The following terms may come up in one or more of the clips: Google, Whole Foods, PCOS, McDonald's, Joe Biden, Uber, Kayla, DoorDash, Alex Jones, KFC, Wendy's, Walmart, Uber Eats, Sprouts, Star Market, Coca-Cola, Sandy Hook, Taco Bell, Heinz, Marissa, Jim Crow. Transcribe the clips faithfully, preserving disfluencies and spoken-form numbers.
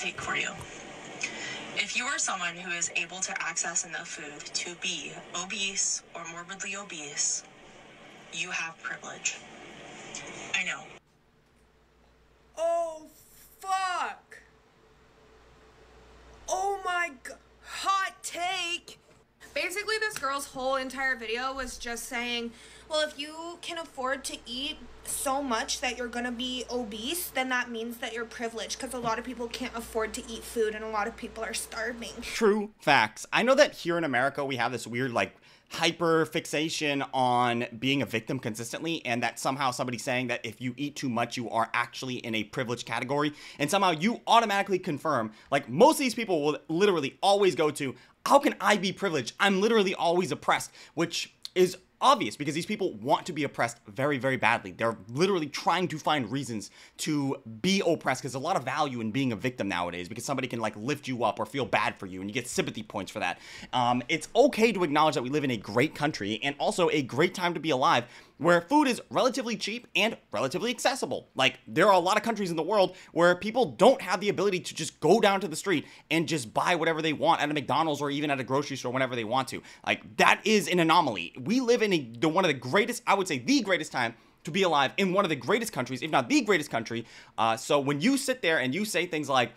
take for you. If you are someone who is able to access enough food to be obese or morbidly obese, you have privilege. I know. Oh, fuck. Oh my God. Hot take. Basically, this girl's whole entire video was just saying, well, if you can afford to eat so much that you're going to be obese, then that means that you're privileged, because a lot of people can't afford to eat food and a lot of people are starving. True facts. I know that here in America, we have this weird, like, hyper fixation on being a victim consistently, and that somehow somebody's saying that if you eat too much, you are actually in a privileged category, and somehow you automatically confirm, like, most of these people will literally always go to, how can I be privileged? I'm literally always oppressed, which is obvious because these people want to be oppressed very, very badly. They're literally trying to find reasons to be oppressed, because there's a lot of value in being a victim nowadays, because somebody can, like, lift you up or feel bad for you and you get sympathy points for that. Um, it's okay to acknowledge that we live in a great country and also a great time to be alive, where food is relatively cheap and relatively accessible. Like, there are a lot of countries in the world where people don't have the ability to just go down to the street and just buy whatever they want at a McDonald's or even at a grocery store whenever they want to. Like, that is an anomaly. We live in a, the, one of the greatest, I would say the greatest time to be alive in one of the greatest countries, if not the greatest country. Uh, so when you sit there and you say things like,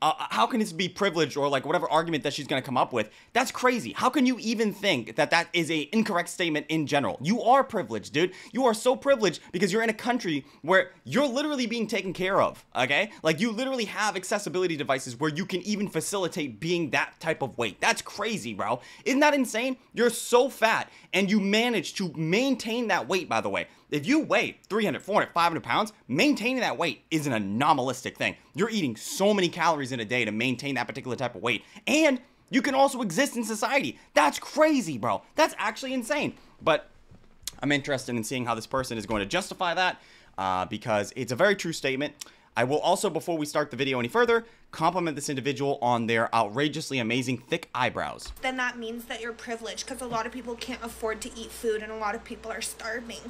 Uh, how can this be privileged, or like whatever argument that she's going to come up with, that's crazy. How can you even think that that is a incorrect statement in general? You are privileged, dude. You are so privileged because you're in a country where you're literally being taken care of, okay? Like, you literally have accessibility devices where you can even facilitate being that type of weight. That's crazy, bro. Isn't that insane? You're so fat and you manage to maintain that weight, by the way. If you weigh three hundred, four hundred, five hundred pounds, maintaining that weight is an anomalistic thing. You're eating so many calories in a day to maintain that particular type of weight. And you can also exist in society. That's crazy, bro. That's actually insane. But I'm interested in seeing how this person is going to justify that, uh, because it's a very true statement. I will also, before we start the video any further, compliment this individual on their outrageously amazing thick eyebrows. Then that means that you're privileged, because a lot of people can't afford to eat food and a lot of people are starving.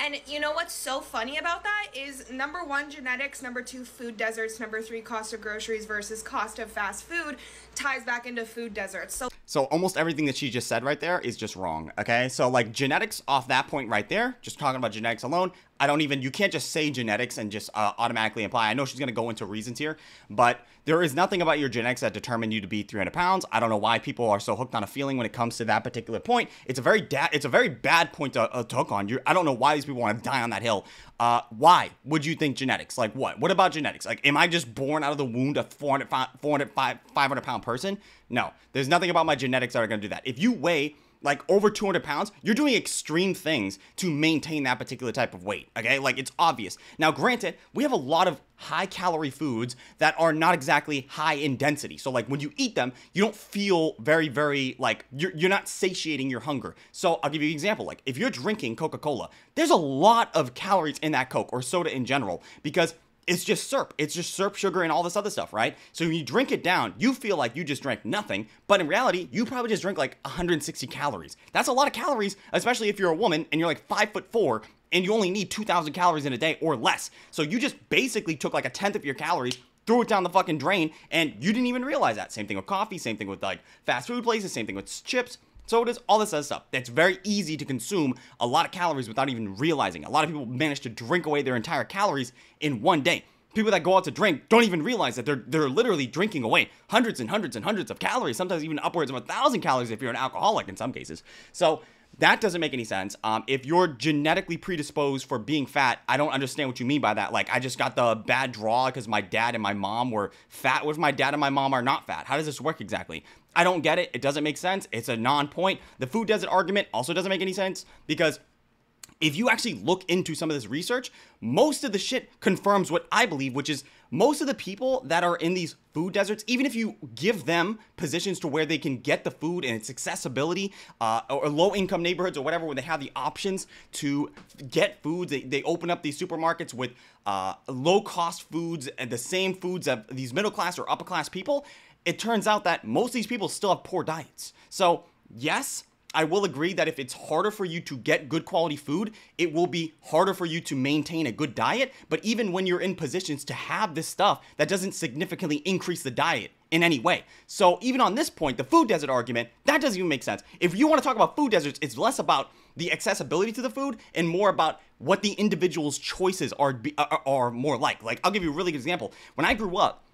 And you know what's so funny about that is, number one, genetics, number two, food deserts, number three, cost of groceries versus cost of fast food ties back into food deserts. So, so almost everything that she just said right there is just wrong, okay? So, like, genetics off that point right there, just talking about genetics alone, I don't even, you can't just say genetics and just uh, automatically imply. I know she's going to go into reasons here, but there is nothing about your genetics that determine you to be three hundred pounds. I don't know why people are so hooked on a feeling when it comes to that particular point. It's a very da it's a very bad point to, uh, to hook on. You're, I don't know why these people want to die on that hill. Uh, why would you think genetics? Like, what? What about genetics? Like, am I just born out of the womb a four hundred, five hundred pound person? No, there's nothing about my genetics that are going to do that. If you weigh like over two hundred pounds, you're doing extreme things to maintain that particular type of weight, okay? Like, it's obvious. Now, granted, we have a lot of high calorie foods that are not exactly high in density. So, like, when you eat them, you don't feel very, very, like, you're, you're not satiating your hunger. So I'll give you an example. Like, if you're drinking Coca-Cola, there's a lot of calories in that Coke, or soda in general, because it's just syrup. It's just syrup, sugar, and all this other stuff, right? So when you drink it down, you feel like you just drank nothing, but in reality, you probably just drank like one hundred sixty calories. That's a lot of calories, especially if you're a woman and you're like five foot four and you only need two thousand calories in a day or less. So you just basically took like a tenth of your calories, threw it down the fucking drain, and you didn't even realize that. Same thing with coffee, same thing with like fast food places, same thing with chips, sodas, all this other stuff. That's very easy to consume a lot of calories without even realizing. A lot of people manage to drink away their entire calories in one day. People that go out to drink don't even realize that they're they're literally drinking away hundreds and hundreds and hundreds of calories, sometimes even upwards of a thousand calories if you're an alcoholic in some cases. So that doesn't make any sense. Um, if you're genetically predisposed for being fat, I don't understand what you mean by that. Like, I just got the bad draw because my dad and my mom were fat. What if my dad and my mom are not fat? How does this work exactly? I don't get it. It doesn't make sense. It's a non-point. The food desert argument also doesn't make any sense, because if you actually look into some of this research, most of the shit confirms what I believe, which is most of the people that are in these food deserts, even if you give them positions to where they can get the food and its accessibility, uh, or low-income neighborhoods or whatever, where they have the options to get foods, they, they open up these supermarkets with uh, low-cost foods and the same foods of these middle-class or upper-class people, it turns out that most of these people still have poor diets. So yes, I will agree that if it's harder for you to get good quality food, it will be harder for you to maintain a good diet. But even when you're in positions to have this stuff, that doesn't significantly increase the diet in any way. So even on this point, the food desert argument, that doesn't even make sense. If you want to talk about food deserts, it's less about the accessibility to the food and more about what the individual's choices are, are, are more like. Like, I'll give you a really good example. When I grew up,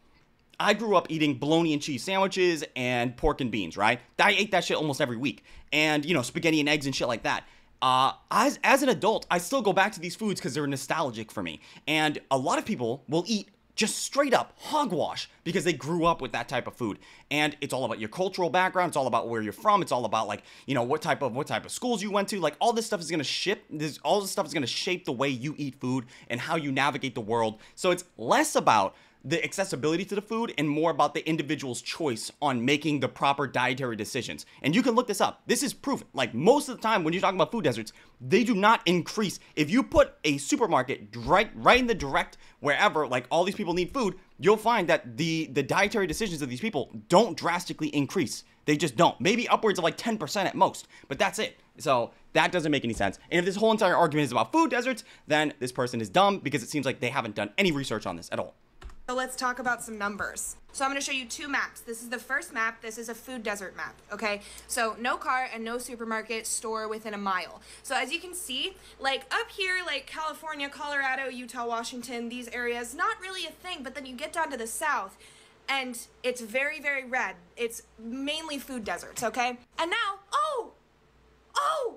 I grew up eating bologna and cheese sandwiches and pork and beans, right? I ate that shit almost every week. And, you know, spaghetti and eggs and shit like that. Uh, as, as an adult, I still go back to these foods because they're nostalgic for me. And a lot of people will eat just straight up hogwash because they grew up with that type of food. And it's all about your cultural background. It's all about where you're from. It's all about, like, you know, what type of what type of schools you went to. Like, all this stuff is going to ship this all this stuff is going to shape the way you eat food and how you navigate the world. So it's less about the accessibility to the food and more about the individual's choice on making the proper dietary decisions. And you can look this up. This is proof. Like, most of the time when you're talking about food deserts, they do not increase. If you put a supermarket right, right in the direct wherever, like, all these people need food, you'll find that the, the dietary decisions of these people don't drastically increase. They just don't. Maybe upwards of like ten percent at most, but that's it. So that doesn't make any sense. And if this whole entire argument is about food deserts, then this person is dumb because it seems like they haven't done any research on this at all. So let's talk about some numbers. So I'm gonna show you two maps. This is the first map. This is a food desert map, okay? So no car and no supermarket store within a mile. So as you can see, like up here, like California, Colorado, Utah, Washington, these areas, not really a thing, but then you get down to the south and it's very, very red. It's mainly food deserts, okay? And now, oh, oh!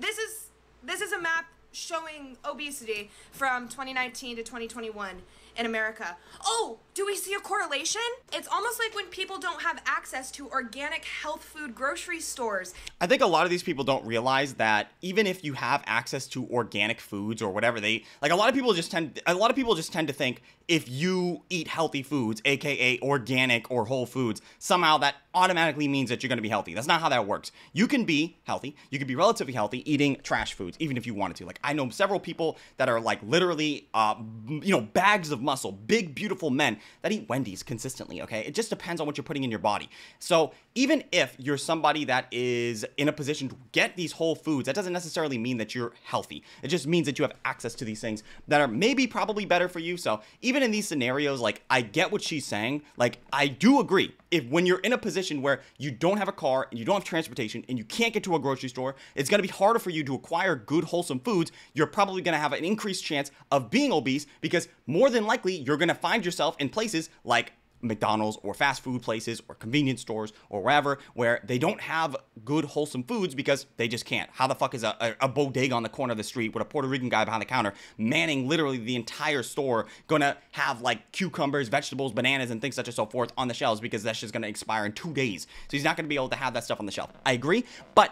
This is, this is a map showing obesity from twenty nineteen to twenty twenty-one in America. Oh, do we see a correlation? It's almost like when people don't have access to organic health food grocery stores. I think a lot of these people don't realize that even if you have access to organic foods or whatever they, like a lot of people just tend, a lot of people just tend to think if you eat healthy foods, A K A organic or whole foods, somehow that automatically means that you're going to be healthy. That's not how that works. You can be healthy. You can be relatively healthy eating trash foods, even if you wanted to. Like, I know several people that are like literally, uh, you know, bags of muscle, big, beautiful men that eat Wendy's consistently, okay? It just depends on what you're putting in your body. So even if you're somebody that is in a position to get these whole foods, that doesn't necessarily mean that you're healthy. It just means that you have access to these things that are maybe probably better for you. So even in these scenarios, like, I get what she's saying. Like, I do agree. If when you're in a position where you don't have a car and you don't have transportation and you can't get to a grocery store, it's going to be harder for you to acquire good, wholesome foods. You're probably going to have an increased chance of being obese because more than likely you're going to find yourself in places like McDonald's or fast food places or convenience stores or wherever where they don't have good wholesome foods because they just can't. How the fuck is a, a, a bodega on the corner of the street with a Puerto Rican guy behind the counter manning literally the entire store gonna have like cucumbers, vegetables, bananas, and things such and so forth on the shelves because that's just gonna expire in two days. So he's not gonna be able to have that stuff on the shelf. I agree, but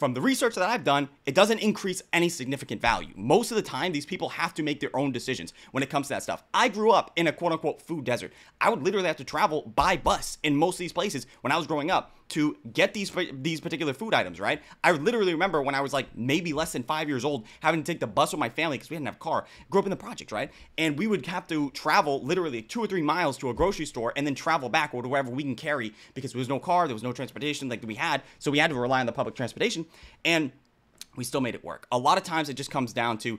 from the research that I've done, it doesn't increase any significant value. Most of the time, these people have to make their own decisions when it comes to that stuff. I grew up in a quote-unquote food desert. I would literally have to travel by bus in most of these places when I was growing up to get these these particular food items, right? I literally remember when I was like maybe less than five years old having to take the bus with my family because we didn't have a car. Grew up in the projects, right? And we would have to travel literally two or three miles to a grocery store and then travel back or wherever we can carry because there was no car, there was no transportation like we had, so we had to rely on the public transportation and we still made it work. A lot of times it just comes down to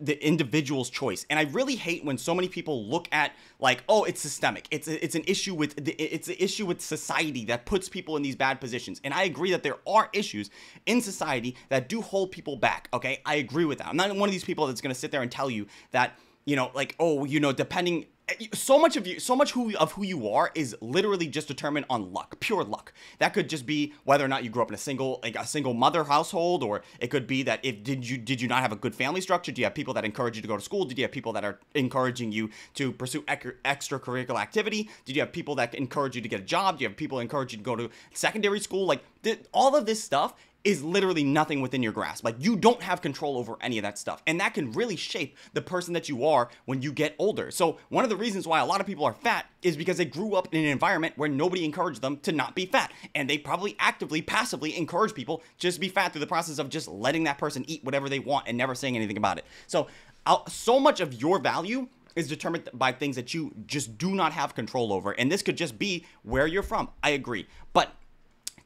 the individual's choice. And I really hate when so many people look at like, oh, it's systemic. It's a, it's an issue with the, it's an issue with society that puts people in these bad positions. And I agree that there are issues in society that do hold people back. Okay, I agree with that. I'm not one of these people that's going to sit there and tell you that, you know, like, oh, you know, depending. So much of you, so much who of who you are is literally just determined on luck, pure luck. That could just be whether or not you grew up in a single, like a single mother household, or it could be that if did you did you not have a good family structure? Do you have people that encourage you to go to school? Did you have people that are encouraging you to pursue extracurricular activity? Did you have people that encourage you to get a job? Do you have people that encourage you to go to secondary school? Like th- all of this stuff is literally nothing within your grasp. Like, you don't have control over any of that stuff. And that can really shape the person that you are when you get older. So one of the reasons why a lot of people are fat is because they grew up in an environment where nobody encouraged them to not be fat. And they probably actively, passively encourage people just to be fat through the process of just letting that person eat whatever they want and never saying anything about it. So I'll, so much of your value is determined by things that you just do not have control over. And this could just be where you're from. I agree. But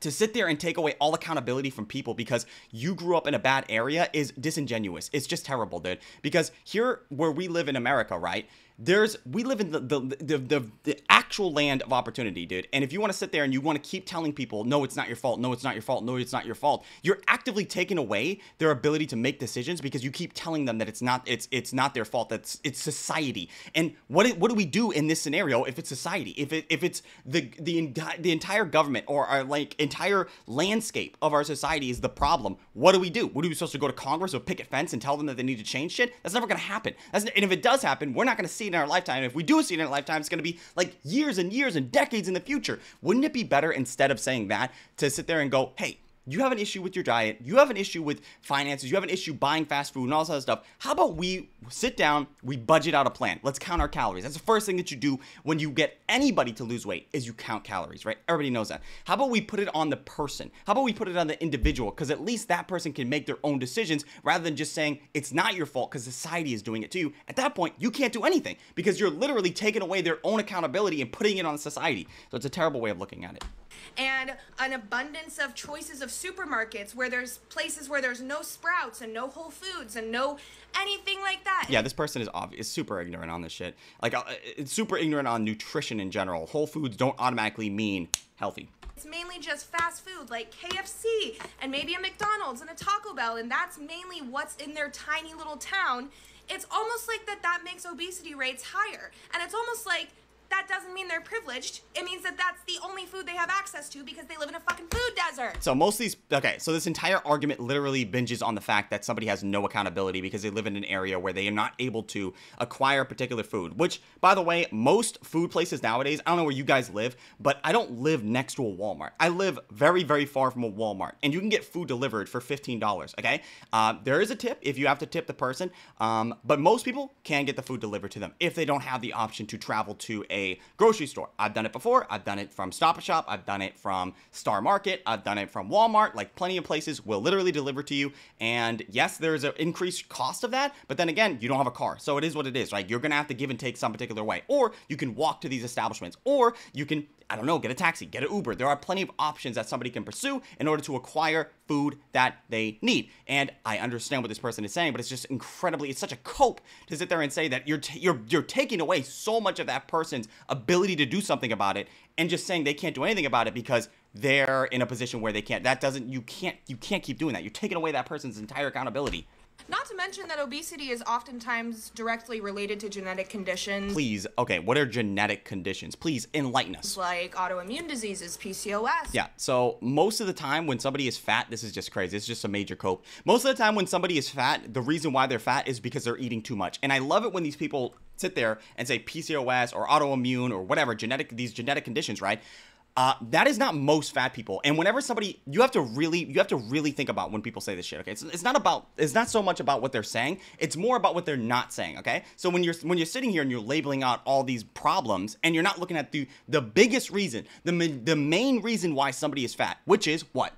to sit there and take away all accountability from people because you grew up in a bad area is disingenuous. It's just terrible, dude. Because here where we live in America, right? There's, we live in the, the, the, the, the actual land of opportunity, dude. And if you want to sit there and you want to keep telling people, no, it's not your fault. No, it's not your fault. No, it's not your fault. You're actively taking away their ability to make decisions because you keep telling them that it's not, it's, it's not their fault. That's, it's society. And what, what do we do in this scenario if it's society? If it, if it's the, the, the entire government or our like entire landscape of our society is the problem, what do we do? What are we supposed to go to Congress or picket fence and tell them that they need to change shit? That's never going to happen. That's, and if it does happen, we're not going to see it in our lifetime. And if we do see it in our lifetime, it's going to be like years and years and decades in the future. Wouldn't it be better, instead of saying that, to sit there and go, hey, you have an issue with your diet, you have an issue with finances, you have an issue buying fast food and all this other stuff. How about we sit down, we budget out a plan. Let's count our calories. That's the first thing that you do when you get anybody to lose weight is you count calories, right? Everybody knows that. How about we put it on the person? How about we put it on the individual? Because at least that person can make their own decisions rather than just saying it's not your fault because society is doing it to you. At that point, you can't do anything because you're literally taking away their own accountability and putting it on society. So it's a terrible way of looking at it. And an abundance of choices of supermarkets where there's places where there's no Sprouts and no Whole Foods and no anything like that. Yeah, this person is obvious, super ignorant on this shit. Like, uh, it's super ignorant on nutrition in general. Whole Foods don't automatically mean healthy. It's mainly just fast food like K F C and maybe a McDonald's and a Taco Bell, and that's mainly what's in their tiny little town. It's almost like that that makes obesity rates higher, and it's almost like that doesn't mean they're privileged. It means that that's the only food they have access to because they live in a fucking food desert. So most of these, okay, so this entire argument literally binges on the fact that somebody has no accountability because they live in an area where they are not able to acquire a particular food, which, by the way, most food places nowadays, I don't know where you guys live, but I don't live next to a Walmart. I live very, very far from a Walmart, and you can get food delivered for fifteen dollars, okay? Uh, there is a tip if you have to tip the person, um, but most people can get the food delivered to them if they don't have the option to travel to a A grocery store. I've done it before. I've done it from Stop and Shop. I've done it from Star Market. I've done it from Walmart. Like, plenty of places will literally deliver to you. And yes, there's an increased cost of that. But then again, you don't have a car. So it is what it is, right? You're going to have to give and take some particular way. Or you can walk to these establishments. Or you can, I don't know, get a taxi, get an Uber. There are plenty of options that somebody can pursue in order to acquire food that they need. And I understand what this person is saying, but it's just incredibly, it's such a cope to sit there and say that you're, t you're, you're taking away so much of that person's ability to do something about it and just saying they can't do anything about it because they're in a position where they can't. That doesn't, you can't, you can't keep doing that. You're taking away that person's entire accountability. Not to mention that obesity is oftentimes directly related to genetic conditions. Please, okay, what are genetic conditions? Please enlighten us. Like autoimmune diseases, P C O S. Yeah, so most of the time when somebody is fat, this is just crazy, it's just a major cope. Most of the time when somebody is fat, the reason why they're fat is because they're eating too much. And I love it when these people sit there and say P C O S or autoimmune or whatever, genetic, these genetic conditions, right? Uh, that is not most fat people. And whenever somebody, you have to really, you have to really think about when people say this shit, okay? It's, it's not about, it's not so much about what they're saying. It's more about what they're not saying, okay? So when you're, when you're sitting here and you're labeling out all these problems and you're not looking at the, the biggest reason, the, the main reason why somebody is fat, which is what?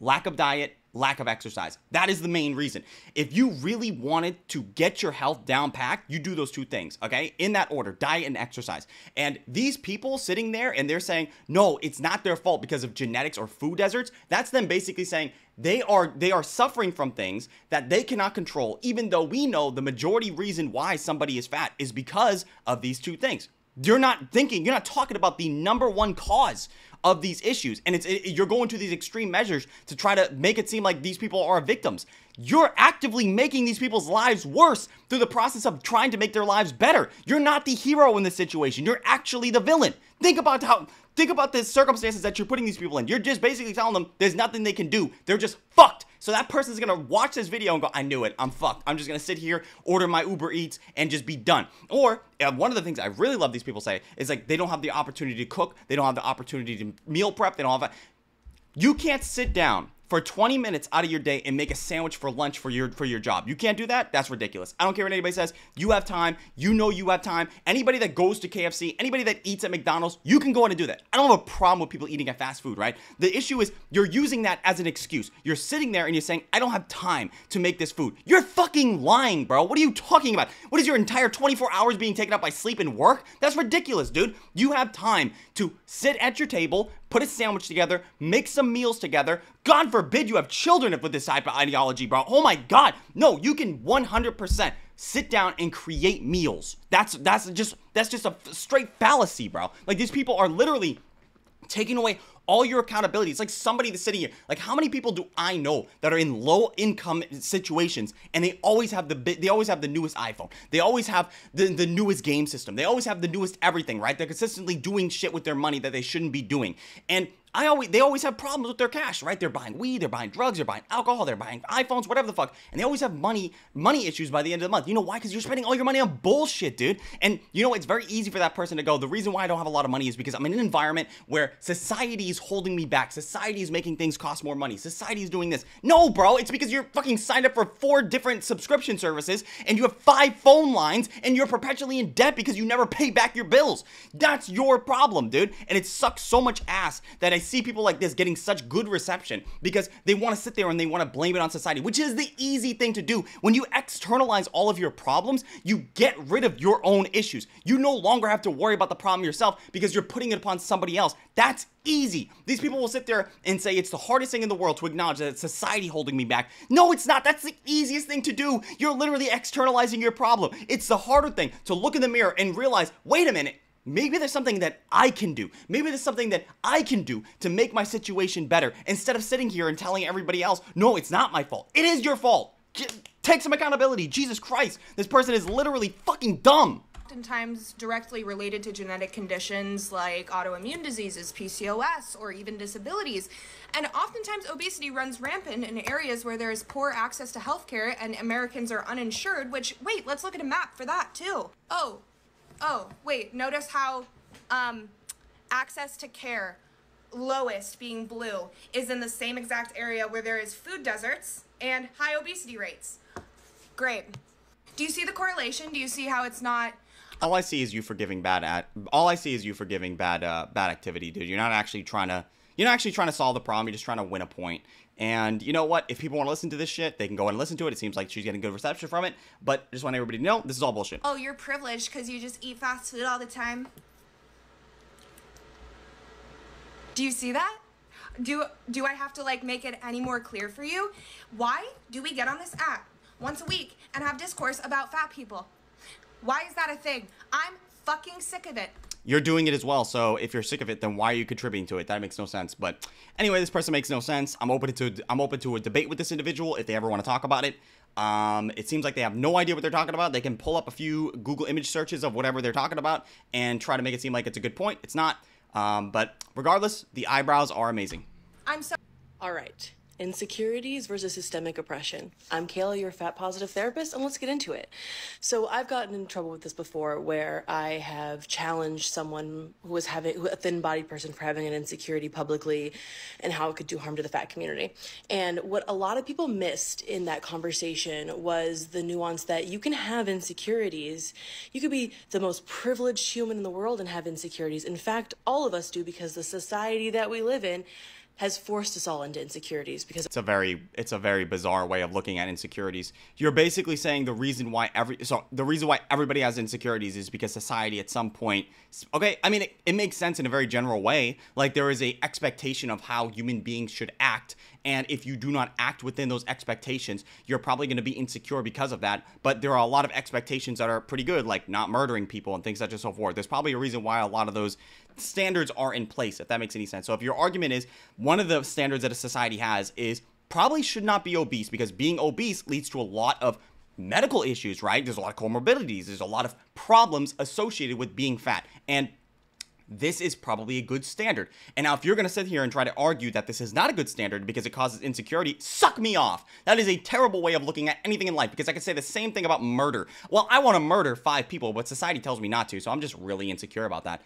Lack of diet, lack of exercise. That is the main reason. If you really wanted to get your health down packed, you do those two things, okay? In that order, diet and exercise. And these people sitting there and they're saying, no, it's not their fault because of genetics or food deserts. That's them basically saying, They are they are suffering from things that they cannot control, even though we know the majority reason why somebody is fat is because of these two things. You're not thinking, you're not talking about the number one cause of these issues. And it's it, you're going to these extreme measures to try to make it seem like these people are victims. You're actively making these people's lives worse through the process of trying to make their lives better. You're not the hero in this situation. You're actually the villain. Think about how, think about the circumstances that you're putting these people in. You're just basically telling them there's nothing they can do. They're just fucked. So that person's gonna watch this video and go, I knew it, I'm fucked. I'm just gonna sit here, order my Uber Eats, and just be done. Or uh, one of the things I really love these people say is like, they don't have the opportunity to cook. They don't have the opportunity to meal prep. They don't have a, you can't sit down for twenty minutes out of your day and make a sandwich for lunch for your for your job. You can't do that? That's ridiculous. I don't care what anybody says. You have time. You know you have time. Anybody that goes to K F C, anybody that eats at McDonald's, you can go in and do that. I don't have a problem with people eating at fast food, right? The issue is you're using that as an excuse. You're sitting there and you're saying, I don't have time to make this food. You're fucking lying, bro. What are you talking about? What is your entire twenty-four hours being taken up by sleep and work? That's ridiculous, dude. You have time to sit at your table, put a sandwich together, make some meals together. God forbid you have children with this type of ideology, bro. Oh my God. No, you can one hundred percent sit down and create meals. That's that's just that's just a straight fallacy, bro. Like, these people are literally taking away all your accountability. It's like somebody that's sitting here. Like, how many people do I know that are in low income situations and they always have the they always have the newest iPhone. They always have the, the newest game system. They always have the newest everything, right? They're consistently doing shit with their money that they shouldn't be doing. And I always, they always have problems with their cash, right? They're buying weed, they're buying drugs, they're buying alcohol, they're buying iPhones, whatever the fuck. And they always have money, money issues by the end of the month. You know why? Because you're spending all your money on bullshit, dude. And you know, it's very easy for that person to go, the reason why I don't have a lot of money is because I'm in an environment where society is holding me back. Society is making things cost more money. Society is doing this. No, bro, it's because you're fucking signed up for four different subscription services and you have five phone lines and you're perpetually in debt because you never pay back your bills. That's your problem, dude. And it sucks so much ass that I see people like this getting such good reception because they want to sit there and they want to blame it on society, which is the easy thing to do. When you externalize all of your problems, you get rid of your own issues. You no longer have to worry about the problem yourself because you're putting it upon somebody else. That's easy. These people will sit there and say it's the hardest thing in the world to acknowledge that it's society holding me back. No, it's not. That's the easiest thing to do. You're literally externalizing your problem. It's the harder thing to look in the mirror and realize, wait a minute, maybe there's something that I can do. Maybe there's something that I can do to make my situation better instead of sitting here and telling everybody else, no, it's not my fault. It is your fault. Take some accountability. Jesus Christ. This person is literally fucking dumb. Oftentimes directly related to genetic conditions like autoimmune diseases, P C O S, or even disabilities. And oftentimes obesity runs rampant in areas where there is poor access to healthcare and Americans are uninsured, which, wait, let's look at a map for that too. Oh. Oh, wait, notice how um, access to care, lowest being blue, is in the same exact area where there is food deserts and high obesity rates. Great. Do you see the correlation? Do you see how it's not... All I see is you forgiving bad at. All I see is you forgiving bad uh, bad activity, dude. You're not actually trying to... You're not actually trying to solve the problem. You're just trying to win a point. And you know what? If people want to listen to this shit, they can go and listen to it. It seems like she's getting good reception from it. But I just want everybody to know this is all bullshit. Oh, you're privileged because you just eat fast food all the time. Do you see that? Do, do I have to like make it any more clear for you? Why do we get on this app once a week and have discourse about fat people? Why is that a thing? I'm fucking sick of it. You're doing it as well, so if you're sick of it, then why are you contributing to it? That makes no sense. But anyway, this person makes no sense. I'm open to I'm open to a debate with this individual if they ever want to talk about it. Um, it seems like they have no idea what they're talking about. They can pull up a few Google image searches of whatever they're talking about and try to make it seem like it's a good point. It's not. Um, but regardless, the eyebrows are amazing. I'm so. All right. Insecurities versus systemic oppression. I'm Kayla, your fat positive therapist, and let's get into it. So I've gotten in trouble with this before where I have challenged someone who was having a thin-bodied person for having an insecurity publicly and how it could do harm to the fat community. And what a lot of people missed in that conversation was the nuance that you can have insecurities. You could be the most privileged human in the world and have insecurities. In fact, all of us do, because the society that we live in has forced us all into insecurities. Because it's a very it's a very bizarre way of looking at insecurities. You're basically saying the reason why every so the reason why everybody has insecurities is because society at some point, okay, I mean it, it makes sense in a very general way. Like, there is a expectation of how human beings should act, and if you do not act within those expectations, you're probably going to be insecure because of that. But there are a lot of expectations that are pretty good, like not murdering people and things such and so forth. There's probably a reason why a lot of those standards are in place, if that makes any sense. So if your argument is one of the standards that a society has is probably should not be obese, because being obese leads to a lot of medical issues, right? There's a lot of comorbidities. There's a lot of problems associated with being fat. And this is probably a good standard. And now if you're going to sit here and try to argue that this is not a good standard because it causes insecurity, suck me off. That is a terrible way of looking at anything in life, because I could say the same thing about murder. Well, I want to murder five people, but society tells me not to, so I'm just really insecure about that.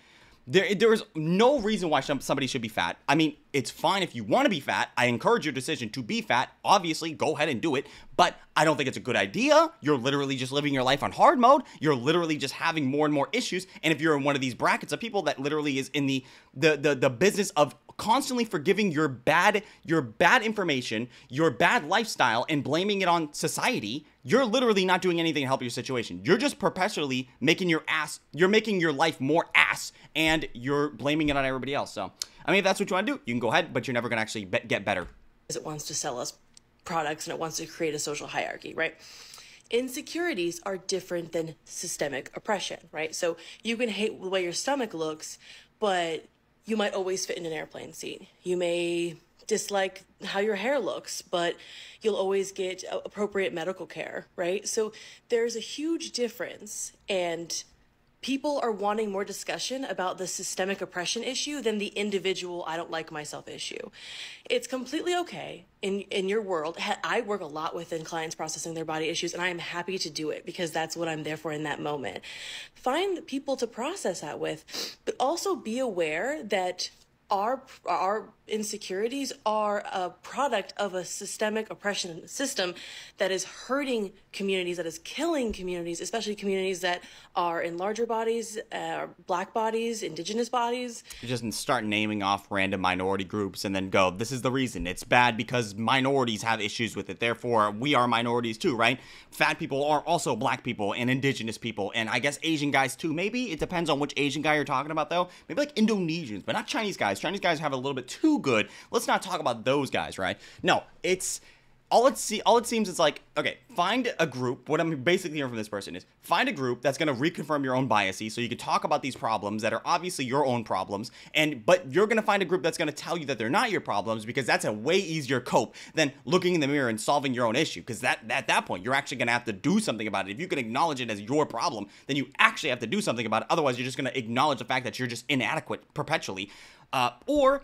There, there is no reason why somebody should be fat. I mean, it's fine if you want to be fat. I encourage your decision to be fat. Obviously, go ahead and do it. But I don't think it's a good idea. You're literally just living your life on hard mode. You're literally just having more and more issues. And if you're in one of these brackets of people that literally is in the the the, the business of constantly forgiving your bad your bad information, your bad lifestyle, and blaming it on society, you're literally not doing anything to help your situation. You're just perpetually making your ass, you're making your life more ass, and you're blaming it on everybody else. So, I mean, if that's what you want to do, you can go ahead, but you're never going to actually be- get better. It wants to sell us products and it wants to create a social hierarchy, right? Insecurities are different than systemic oppression, right? So you can hate the way your stomach looks, but you might always fit in an airplane seat. You may dislike how your hair looks, but you'll always get appropriate medical care, right? So there's a huge difference, and people are wanting more discussion about the systemic oppression issue than the individual I don't like myself issue. It's completely okay in, in your world. I work a lot within clients processing their body issues, and I am happy to do it because that's what I'm there for in that moment. Find people to process that with, but also be aware that Our, our insecurities are a product of a systemic oppression system that is hurting communities, that is killing communities, especially communities that are in larger bodies, uh, black bodies, indigenous bodies. You just start naming off random minority groups and then go, this is the reason. It's bad because minorities have issues with it. Therefore, we are minorities too, right? Fat people are also black people and indigenous people, and I guess Asian guys too. Maybe it depends on which Asian guy you're talking about, though. Maybe like Indonesians, but not Chinese guys. Chinese guys have a little bit too good. Let's not talk about those guys, right? No, it's all it see all it seems is like, okay, find a group. What I'm basically hearing from this person is find a group that's gonna reconfirm your own biases so you can talk about these problems that are obviously your own problems, and but you're gonna find a group that's gonna tell you that they're not your problems, because that's a way easier cope than looking in the mirror and solving your own issue. Because that at that point you're actually gonna have to do something about it. If you can acknowledge it as your problem, then you actually have to do something about it. Otherwise, you're just gonna acknowledge the fact that you're just inadequate perpetually. Uh, or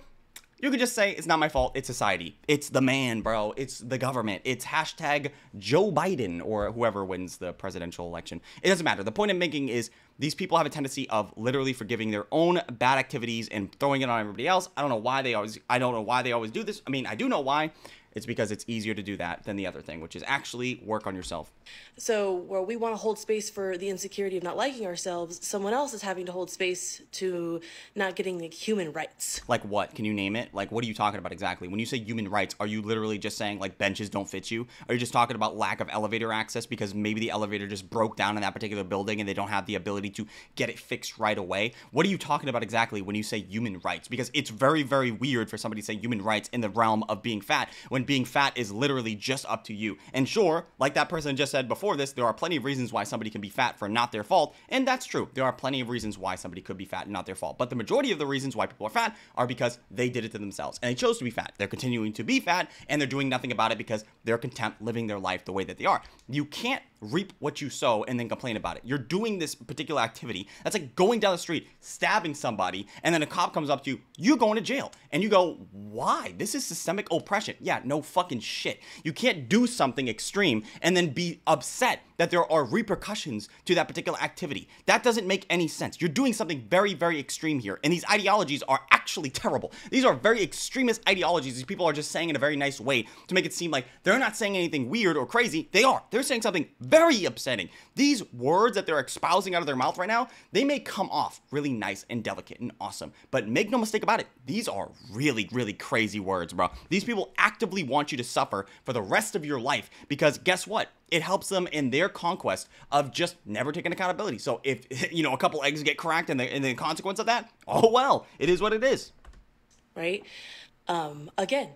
you could just say, it's not my fault, it's society. It's the man, bro. It's the government. It's hashtag Joe Biden or whoever wins the presidential election. It doesn't matter. The point I'm making is these people have a tendency of literally forgiving their own bad activities and throwing it on everybody else. I don't know why they always, I don't know why they always do this. I mean, I do know why. It's because it's easier to do that than the other thing, which is actually work on yourself. So where we want to hold space for the insecurity of not liking ourselves, someone else is having to hold space to not getting like human rights. Like what? Can you name it? Like, what are you talking about exactly? When you say human rights, are you literally just saying like benches don't fit you? Are you just talking about lack of elevator access because maybe the elevator just broke down in that particular building and they don't have the ability to get it fixed right away? What are you talking about exactly when you say human rights? Because it's very, very weird for somebody to say human rights in the realm of being fat when being fat is literally just up to you. And sure, like that person just said before this, there are plenty of reasons why somebody can be fat for not their fault, and that's true. There are plenty of reasons why somebody could be fat and not their fault, but the majority of the reasons why people are fat are because they did it to themselves, and they chose to be fat. They're continuing to be fat, and they're doing nothing about it because they're content living their life the way that they are. You can't reap what you sow and then complain about it. You're doing this particular activity. That's like going down the street, stabbing somebody, and then a cop comes up to you, you're going to jail. And you go, why? This is systemic oppression. Yeah, no fucking shit. You can't do something extreme and then be upset that there are repercussions to that particular activity. That doesn't make any sense. You're doing something very, very extreme here. And these ideologies are actually terrible. These are very extremist ideologies. These people are just saying in a very nice way to make it seem like they're not saying anything weird or crazy. They are. They're saying something very upsetting. These words that they're espousing out of their mouth right now, they may come off really nice and delicate and awesome, but make no mistake about it, these are really, really crazy words, bro. These people actively want you to suffer for the rest of your life because guess what? It helps them in their conquest of just never taking accountability. So if, you know, a couple eggs get cracked and the, and the consequence of that, oh well, it is what it is. Right? Um, again,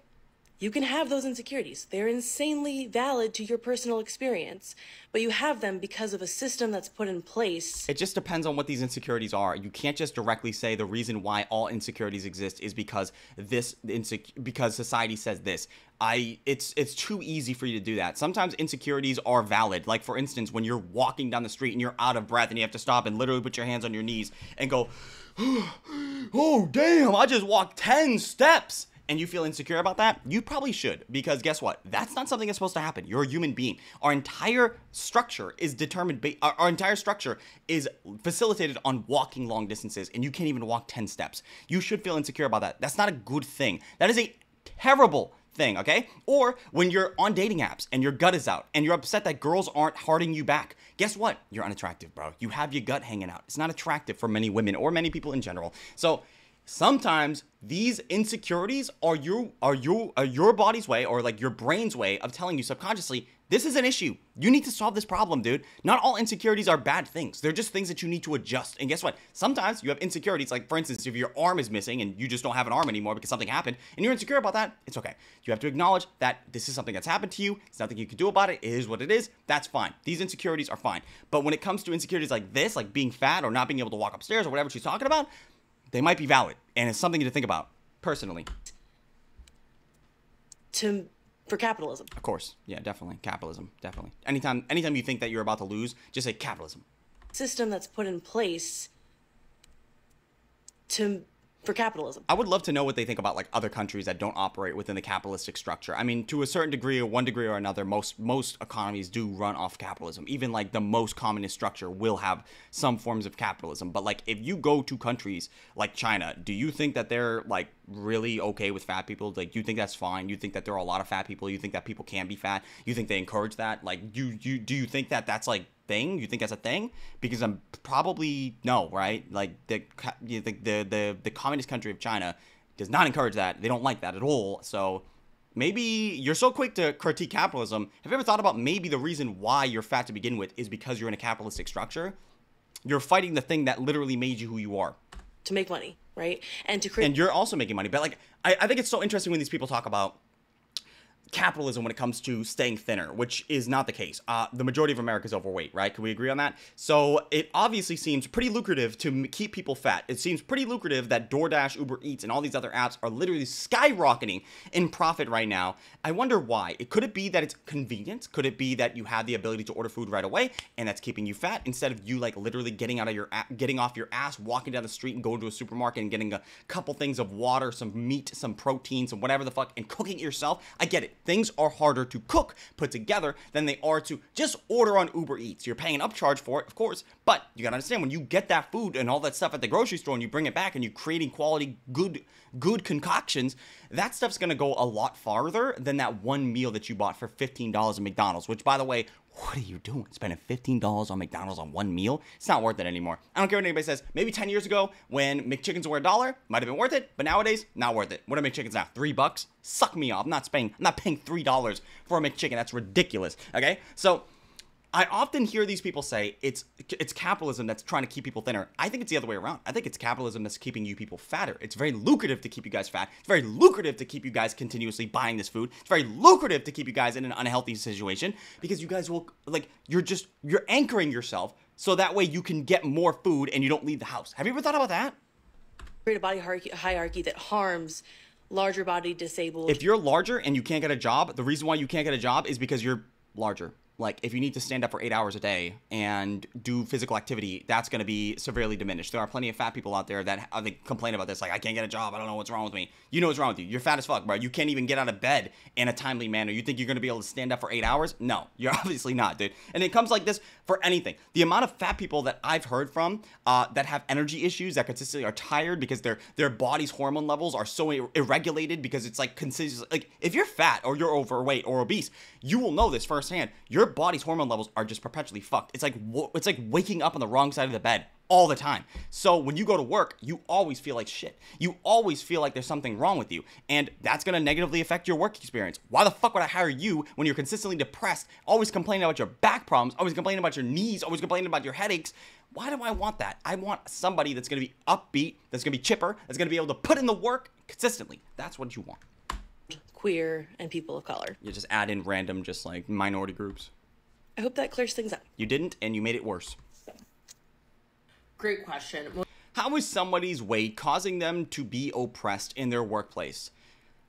you can have those insecurities. They're insanely valid to your personal experience, but you have them because of a system that's put in place. It just depends on what these insecurities are. You can't just directly say the reason why all insecurities exist is because this insec- because society says this. I, it's, it's too easy for you to do that. Sometimes insecurities are valid. Like for instance, when you're walking down the street and you're out of breath and you have to stop and literally put your hands on your knees and go, oh damn, I just walked ten steps. and you feel insecure about that, you probably should, because guess what? That's not something that's supposed to happen. You're a human being. Our entire structure is determined, ba our, our entire structure is facilitated on walking long distances, and you can't even walk ten steps. You should feel insecure about that. That's not a good thing. That is a terrible thing, okay? Or when you're on dating apps and your gut is out and you're upset that girls aren't hearting you back, guess what? You're unattractive, bro. You have your gut hanging out. It's not attractive for many women or many people in general. So sometimes these insecurities are your, are your, are your body's way, or like your brain's way of telling you subconsciously, this is an issue. You need to solve this problem, dude. Not all insecurities are bad things. They're just things that you need to adjust. And guess what? Sometimes you have insecurities. Like, for instance, if your arm is missing and you just don't have an arm anymore because something happened and you're insecure about that, it's okay. You have to acknowledge that this is something that's happened to you. It's nothing you can do about it. It is what it is. That's fine. These insecurities are fine. But when it comes to insecurities like this, like being fat or not being able to walk upstairs or whatever she's talking about, they might be valid. And it's something to think about personally. To... For capitalism. Of course. Yeah, definitely. Capitalism. Definitely. Anytime anytime you think that you're about to lose, just say capitalism. System that's put in place to for capitalism. I would love to know what they think about like other countries that don't operate within the capitalistic structure. I mean, to a certain degree or one degree or another, most most economies do run off capitalism. Even like the most communist structure will have some forms of capitalism. But like if you go to countries like China, do you think that they're like really okay with fat people? Like, you think that's fine? You think that there are a lot of fat people? You think that people can be fat? You think they encourage that? Like, you you do you think that that's like thing? You think that's a thing? Because I'm probably no, right? Like the you think the the the communist country of China does not encourage that. They don't like that at all. So maybe you're so quick to critique capitalism. Have you ever thought about maybe the reason why you're fat to begin with is because you're in a capitalistic structure? You're fighting the thing that literally made you who you are. To make money, right? And to create. And you're also making money, but like I, I think it's so interesting when these people talk about capitalism when it comes to staying thinner, which is not the case. Uh, the majority of America is overweight, right? Can we agree on that? So it obviously seems pretty lucrative to m keep people fat. It seems pretty lucrative that DoorDash, Uber Eats, and all these other apps are literally skyrocketing in profit right now. I wonder why. It could it be that it's convenient? Could it be that you have the ability to order food right away and that's keeping you fat instead of you like literally getting out of your a getting off your ass, walking down the street and going to a supermarket and getting a couple things of water, some meat, some protein, some whatever the fuck, and cooking it yourself? I get it. Things are harder to cook, put together, than they are to just order on Uber Eats. You're paying an upcharge for it, of course, but you gotta understand, when you get that food and all that stuff at the grocery store and you bring it back and you're creating quality, good, good concoctions, that stuff's gonna go a lot farther than that one meal that you bought for fifteen dollars at McDonald's, which, by the way, what are you doing? Spending fifteen dollars on McDonald's on one meal? It's not worth it anymore. I don't care what anybody says. Maybe ten years ago when McChickens were a dollar, might have been worth it, but nowadays, not worth it. What are McChickens now? Three bucks? Suck me off. I'm not spending, I'm not paying three dollars for a McChicken. That's ridiculous. Okay? So I often hear these people say it's it's capitalism that's trying to keep people thinner. I think it's the other way around. I think it's capitalism that's keeping you people fatter. It's very lucrative to keep you guys fat. It's very lucrative to keep you guys continuously buying this food. It's very lucrative to keep you guys in an unhealthy situation because you guys will, like, you're just, you're anchoring yourself so that way you can get more food and you don't leave the house. Have you ever thought about that? Create a body hierarchy that harms larger body disabled. If you're larger and you can't get a job, the reason why you can't get a job is because you're larger. Like, if you need to stand up for eight hours a day and do physical activity, that's going to be severely diminished. There are plenty of fat people out there that uh, they complain about this. Like, I can't get a job. I don't know what's wrong with me. You know what's wrong with you. You're fat as fuck, bro. You can't even get out of bed in a timely manner. You think you're going to be able to stand up for eight hours? No, you're obviously not, dude. And it comes like this for anything. The amount of fat people that I've heard from uh, that have energy issues, that consistently are tired because their their body's hormone levels are so ir irregulated because it's like consistently, like, if you're fat or you're overweight or obese, you will know this firsthand. Your body's hormone levels are just perpetually fucked. It's like it's like waking up on the wrong side of the bed all the time. So when you go to work, you always feel like shit. You always feel like there's something wrong with you, and that's gonna negatively affect your work experience. Why the fuck would I hire you when you're consistently depressed, always complaining about your back problems, always complaining about your knees, always complaining about your headaches? Why do I want that? I want somebody that's gonna be upbeat, that's gonna be chipper, that's gonna be able to put in the work consistently. That's what you want. Queer and people of color. You just add in random, just like minority groups. I hope that clears things up. You didn't, and you made it worse. Great question. How is somebody's weight causing them to be oppressed in their workplace?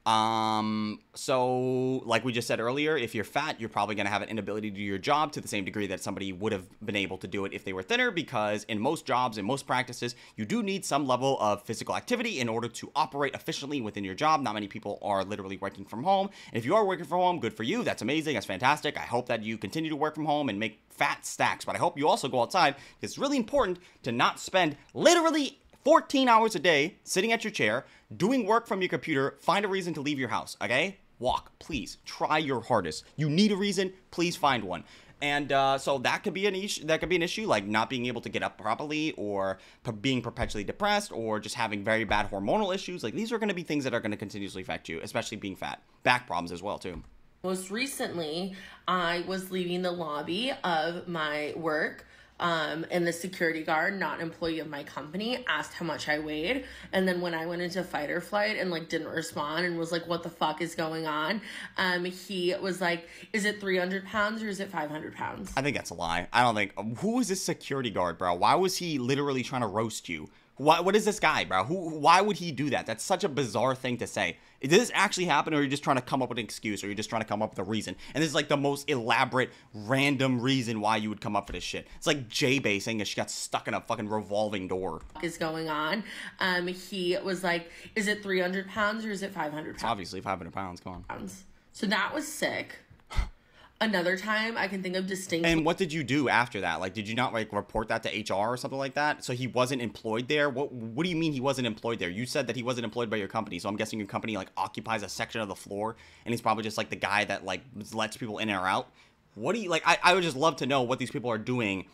Um, so like we just said earlier, if you're fat, you're probably going to have an inability to do your job to the same degree that somebody would have been able to do it if they were thinner, because in most jobs, in most practices, you do need some level of physical activity in order to operate efficiently within your job. Not many people are literally working from home. And if you are working from home, good for you. That's amazing. That's fantastic. I hope that you continue to work from home and make fat stacks, but I hope you also go outside. It's really important to not spend literally fourteen hours a day sitting at your chair, doing work from your computer. Find a reason to leave your house, okay? Walk, please. Try your hardest. You need a reason, please find one. And uh, so that could be an issue. That could be an issue, like not being able to get up properly, or being perpetually depressed, or just having very bad hormonal issues. Like these are going to be things that are going to continuously affect you, especially being fat. Back problems as well too. Most recently, I was leaving the lobby of my work. Um, and the security guard, not an employee of my company, asked how much I weighed. And then when I went into fight or flight and like didn't respond and was like, what the fuck is going on? Um, he was like, is it three hundred pounds or is it five hundred pounds? I think that's a lie. I don't think, who is this security guard, bro? Why was he literally trying to roast you? Why, what is this guy, bro? Who? Why would he do that? That's such a bizarre thing to say. Did this actually happen, or are you just trying to come up with an excuse, or you're just trying to come up with a reason? And this is like the most elaborate, random reason why you would come up with this shit. It's like J-Bay saying that she got stuck in a fucking revolving door. What is going on? Um, he was like, is it three hundred pounds or is it five hundred pounds? It's obviously five hundred pounds, come on. So that was sick. Another time I can think of distinct. And what did you do after that? Like, did you not like report that to H R or something like that? So he wasn't employed there? What What do you mean he wasn't employed there? You said that he wasn't employed by your company. So I'm guessing your company like occupies a section of the floor, and he's probably just like the guy that like lets people in or out. What do you like? I, I would just love to know what these people are doing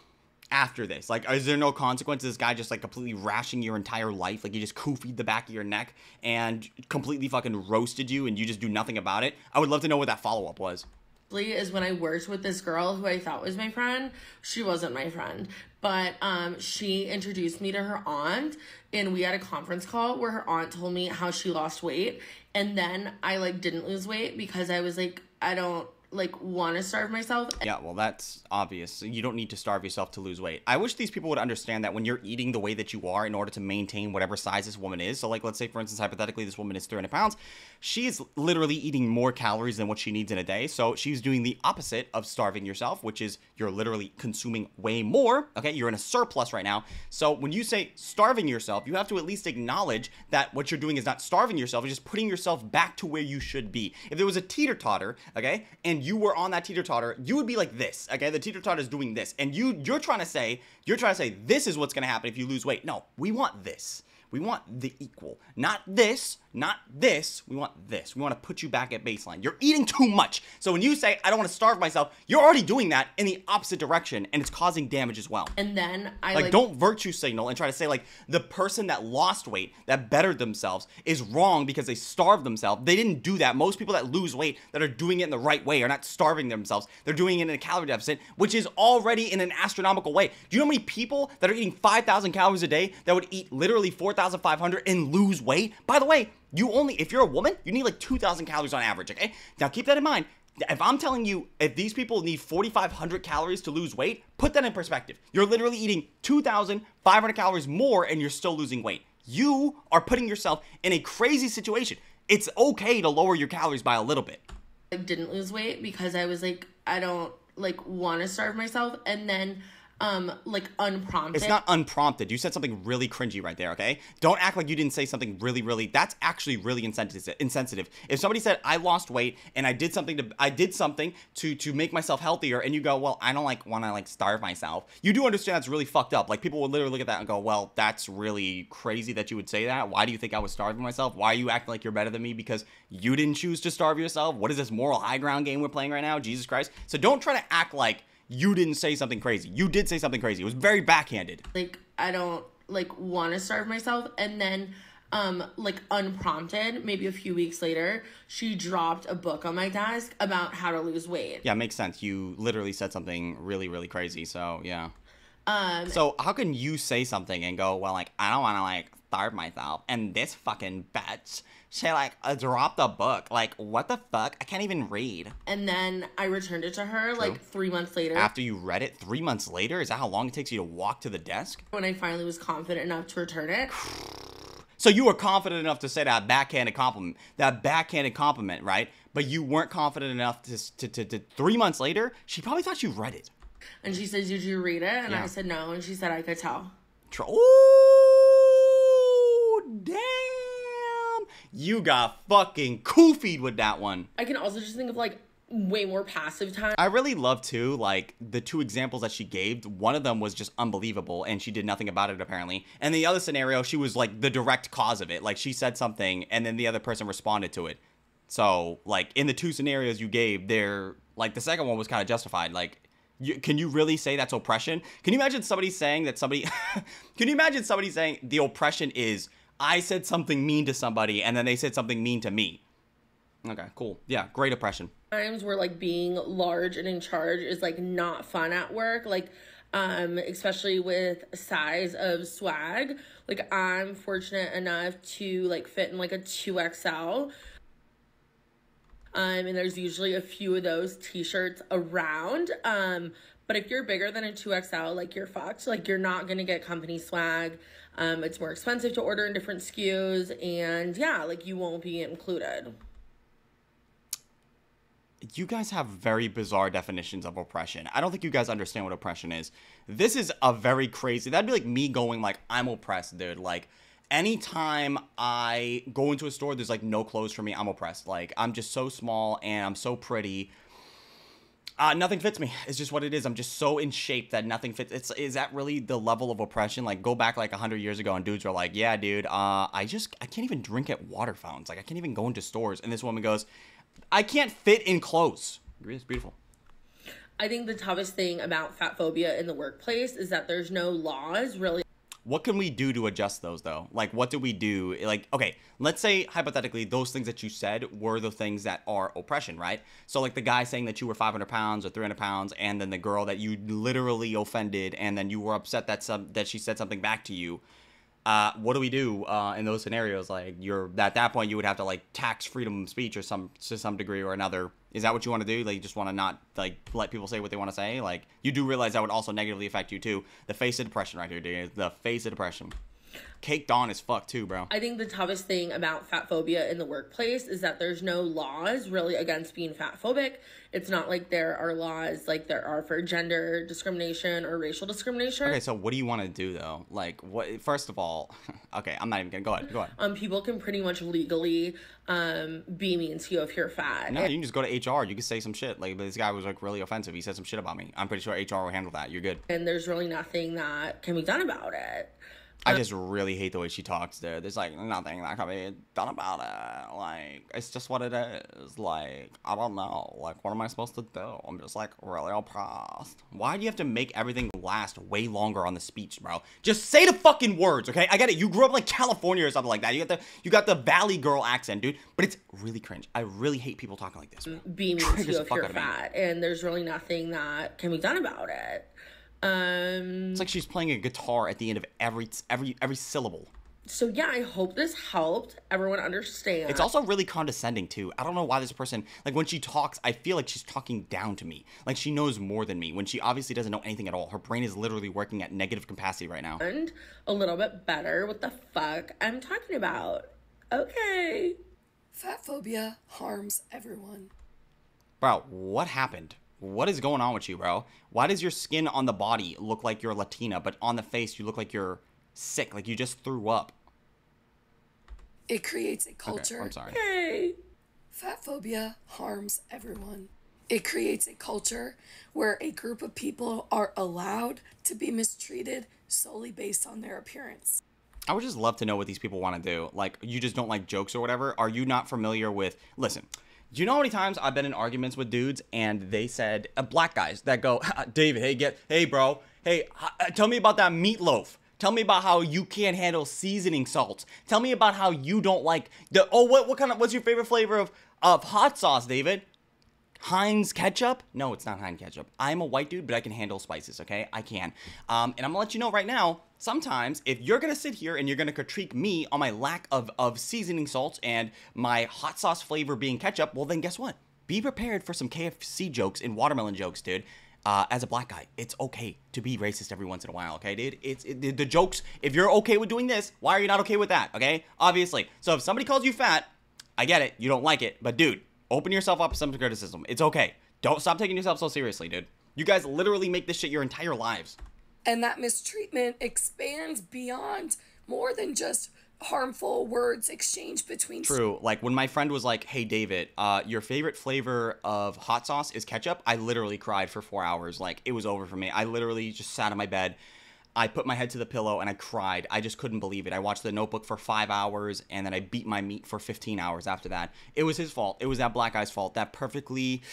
after this. Like, is there no consequences? This guy just like completely rashing your entire life, like he just koofied the back of your neck and completely fucking roasted you, and you just do nothing about it. I would love to know what that follow up was. Is when I worked with this girl who I thought was my friend. She wasn't my friend, but um, she introduced me to her aunt, and we had a conference call where her aunt told me how she lost weight, and then I like didn't lose weight because I was like, I don't like want to starve myself. Yeah, well, that's obvious. You don't need to starve yourself to lose weight. I wish these people would understand that when you're eating the way that you are in order to maintain whatever size this woman is. So like, let's say for instance, hypothetically, this woman is three hundred pounds. She is literally eating more calories than what she needs in a day. So she's doing the opposite of starving yourself, which is you're literally consuming way more. Okay. You're in a surplus right now. So when you say starving yourself, you have to at least acknowledge that what you're doing is not starving yourself. It's just putting yourself back to where you should be. If there was a teeter totter, okay, and you were on that teeter-totter, you would be like this, okay? The teeter-totter is doing this, and you you're trying to say you're trying to say this is what's going to happen if you lose weight. No, we want this. We want the equal, not this, not this. We want this. We want to put you back at baseline. You're eating too much. So when you say, I don't want to starve myself, you're already doing that in the opposite direction, and it's causing damage as well. And then I like, like don't virtue signal and try to say like the person that lost weight, that bettered themselves is wrong because they starved themselves. They didn't do that. Most people that lose weight that are doing it in the right way are not starving themselves. They're doing it in a calorie deficit, which is already in an astronomical way. Do you know how many people that are eating five thousand calories a day that would eat literally four thousand five hundred and lose weight? By the way, you only, if you're a woman, you need like two thousand calories on average, okay? Now keep that in mind. If I'm telling you, if these people need forty-five hundred calories to lose weight, put that in perspective. You're literally eating two thousand five hundred calories more and you're still losing weight. You are putting yourself in a crazy situation. It's okay to lower your calories by a little bit. I didn't lose weight because I was like, I don't like want to starve myself. And then Um, like unprompted. It's not unprompted. You said something really cringy right there, okay? Don't act like you didn't say something really, really, that's actually really insensitive. If somebody said, I lost weight and I did something to, I did something to, to make myself healthier, and you go, well, I don't like want to like starve myself. You do understand that's really fucked up. Like people will literally look at that and go, well, that's really crazy that you would say that. Why do you think I was starving myself? Why are you acting like you're better than me because you didn't choose to starve yourself? What is this moral high ground game we're playing right now? Jesus Christ. So don't try to act like you didn't say something crazy. You did say something crazy. It was very backhanded. Like, I don't, like, want to starve myself. And then, um, like, unprompted, maybe a few weeks later, she dropped a book on my desk about how to lose weight. Yeah, makes sense. You literally said something really, really crazy. So, yeah. Um, so, how can you say something and go, well, like, I don't want to, like, starve myself. And this fucking bitch, she, like, uh, dropped a book. Like, what the fuck? I can't even read. And then I returned it to her, True. like, three months later. After you read it three months later? Is that how long it takes you to walk to the desk? When I finally was confident enough to return it. So you were confident enough to say that backhanded compliment, that backhanded compliment, right? But you weren't confident enough to, to, to, to three months later, she probably thought you read it. And she said, did you read it? And yeah. I said, no. And she said, I could tell. Oh, damn. You got fucking koofied with that one. I can also just think of like way more passive time. I really love too, like the two examples that she gave, one of them was just unbelievable and she did nothing about it apparently. And the other scenario, she was like the direct cause of it. Like she said something and then the other person responded to it. So like in the two scenarios you gave, they're like the second one was kind of justified. Like you, can you really say that's oppression? Can you imagine somebody saying that somebody, can you imagine somebody saying the oppression is I said something mean to somebody and then they said something mean to me. Okay, cool. Yeah, great oppression. Times where like being large and in charge is like not fun at work. Like, um, especially with size of swag. Like I'm fortunate enough to like fit in like a two X L. Um, and there's usually a few of those t-shirts around. Um, but if you're bigger than a two X L, like you're fucked. Like you're not gonna get company swag. Um, it's more expensive to order in different S K Us, and yeah, like you won't be included. You guys have very bizarre definitions of oppression. I don't think you guys understand what oppression is. This is a very crazy, that'd be like me going like, I'm oppressed, dude. Like anytime I go into a store, there's like no clothes for me, I'm oppressed. Like I'm just so small and I'm so pretty. Uh, nothing fits me. It's just what it is. I'm just so in shape that nothing fits. It's, is that really the level of oppression? Like go back like a hundred years ago and dudes were like, yeah, dude, uh, I just, I can't even drink at water fountains. Like I can't even go into stores. And this woman goes, I can't fit in clothes. It's beautiful. I think the toughest thing about fat phobia in the workplace is that there's no laws really. What can we do to adjust those though? Like what do we do? Like, okay, let's say hypothetically those things that you said were the things that are oppression, right? So like the guy saying that you were five hundred pounds or three hundred pounds and then the girl that you literally offended and then you were upset that some, that she said something back to you. Uh, what do we do uh, in those scenarios? Like you're, at that point you would have to like tax freedom of speech or some, to some degree or another. Is that what you want to do? Like you just want to not like let people say what they want to say? Like you do realize that would also negatively affect you too. The face of depression right here, dude. The face of depression. Caked on as fuck too, bro. I think the toughest thing about fat phobia in the workplace is that there's no laws really against being fat phobic. It's not like there are laws like there are for gender discrimination or racial discrimination. Okay, so what do you want to do though? Like what, first of all, okay, I'm not even gonna, go ahead, go ahead. Um, people can pretty much legally um, be mean to you if you're fat. No, you can just go to H R, you can say some shit. Like this guy was like really offensive, he said some shit about me. I'm pretty sure H R will handle that, you're good. And there's really nothing that can be done about it. I just really hate the way she talks, dude. There's, like, nothing that can be done about it. Like, it's just what it is. Like, I don't know. Like, what am I supposed to do? I'm just, like, really oppressed. Why do you have to make everything last way longer on the speech, bro? Just say the fucking words, okay? I get it. You grew up in, like, California or something like that. You got the you got the Valley Girl accent, dude. But it's really cringe. I really hate people talking like this, bro. Be mean to you if you're fat, and there's really nothing that can be done about it. Um, it's like she's playing a guitar at the end of every every every syllable. So yeah, I hope this helped everyone understand. It's also really condescending too. I don't know why this person, like when she talks, I feel like she's talking down to me. Like she knows more than me when she obviously doesn't know anything at all. Her brain is literally working at negative capacity right now. And a little bit better what the fuck I'm talking about. Okay. Fat phobia harms everyone. Bro, what happened? What is going on with you, bro? Why does your skin on the body look like you're Latina, but on the face you look like you're sick, like you just threw up? It creates a culture. Okay, I'm sorry. Hey. Fat phobia harms everyone. It creates a culture where a group of people are allowed to be mistreated solely based on their appearance. I would just love to know what these people want to do. Like, you just don't like jokes or whatever. Are you not familiar with, listen, do you know how many times I've been in arguments with dudes and they said, uh, black guys that go, David, hey, get, hey, bro, hey, uh, tell me about that meatloaf. Tell me about how you can't handle seasoning salts. Tell me about how you don't like the, oh, what, what kind of, what's your favorite flavor of, of hot sauce, David? Heinz ketchup? No, it's not Heinz ketchup. I'm a white dude, but I can handle spices, okay? I can. Um, and I'm gonna let you know right now, sometimes if you're gonna sit here and you're gonna critique me on my lack of, of seasoning salts and my hot sauce flavor being ketchup, well then guess what? Be prepared for some K F C jokes and watermelon jokes, dude. Uh, as a black guy, it's okay to be racist every once in a while, okay, dude? It's it, the jokes. If you're okay with doing this, why are you not okay with that, okay? Obviously. So if somebody calls you fat, I get it. You don't like it. But, dude, open yourself up to some criticism. It's okay. Don't stop taking yourself so seriously, dude. You guys literally make this shit your entire lives. And that mistreatment expands beyond more than just harmful words exchanged between. True. Like when my friend was like, hey, David, uh, your favorite flavor of hot sauce is ketchup. I literally cried for four hours. Like it was over for me. I literally just sat in my bed. I put my head to the pillow and I cried. I just couldn't believe it. I watched The Notebook for five hours and then I beat my meat for fifteen hours after that. It was his fault. It was that black guy's fault. That perfectly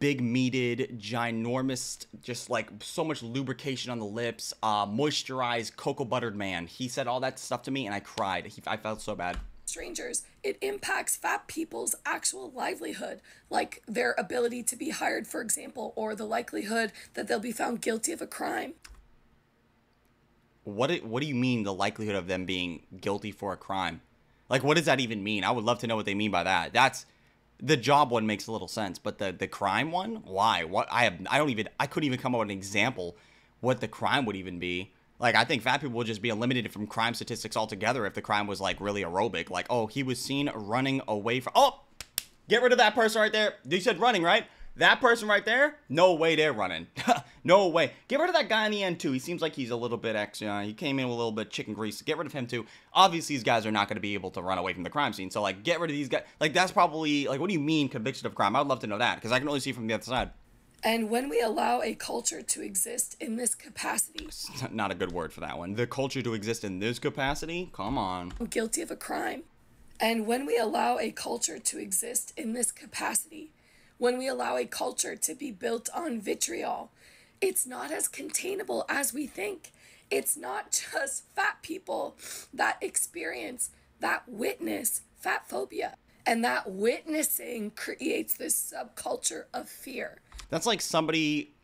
big meated, ginormous, just like so much lubrication on the lips, uh, moisturized, cocoa buttered man. He said all that stuff to me and I cried. He, I felt so bad. Strangers, it impacts fat people's actual livelihood, like their ability to be hired, for example, or the likelihood that they'll be found guilty of a crime. What, what do you mean the likelihood of them being guilty for a crime? Like, what does that even mean? I would love to know what they mean by that. That's the job one makes a little sense, but the, the crime one, why? What I have, I don't even, I couldn't even come up with an example what the crime would even be. Like, I think fat people would just be eliminated from crime statistics altogether if the crime was like really aerobic. Like, oh, he was seen running away from, oh, get rid of that person right there. You said running, right? That person right there, no way they're running. No way. Get rid of that guy in the end, too. He seems like he's a little bit extra. He came in with a little bit of chicken grease. Get rid of him, too. Obviously, these guys are not going to be able to run away from the crime scene. So, like, get rid of these guys. Like, that's probably, like, what do you mean conviction of crime? I would love to know that because I can only see from the other side. And when we allow a culture to exist in this capacity. Not a good word for that one. The culture to exist in this capacity? Come on. Guilty of a crime. And when we allow a culture to exist in this capacity. When we allow a culture to be built on vitriol, it's not as containable as we think. It's not just fat people that experience, that witness fat phobia. And that witnessing creates this subculture of fear. That's like somebody,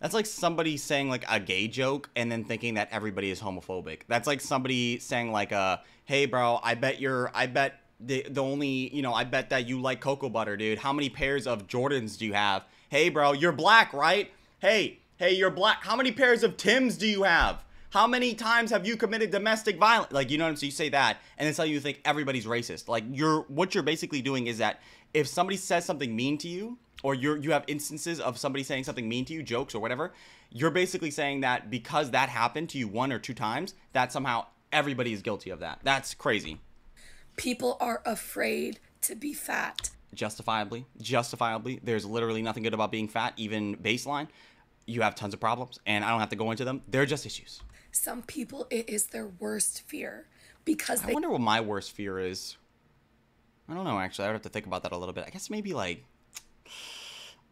that's like somebody saying like a gay joke and then thinking that everybody is homophobic. That's like somebody saying like, uh, hey bro, I bet you're, I bet The, the only, you know, I bet that you like cocoa butter, dude. How many pairs of Jordans do you have? Hey, bro, you're black, right? Hey, hey, you're black. How many pairs of Tims do you have? How many times have you committed domestic violence? Like, you know what I'm saying? So you say that, and it's how you think everybody's racist. Like, you're, what you're basically doing is that if somebody says something mean to you, or you're, you have instances of somebody saying something mean to you, jokes or whatever, you're basically saying that because that happened to you one or two times, that somehow everybody is guilty of that. That's crazy. People are afraid to be fat. Justifiably, justifiably. There's literally nothing good about being fat, even baseline. You have tons of problems, and I don't have to go into them. They're just issues. Some people, it is their worst fear because they- I wonder what my worst fear is. I don't know, actually. I would have to think about that a little bit. I guess maybe like,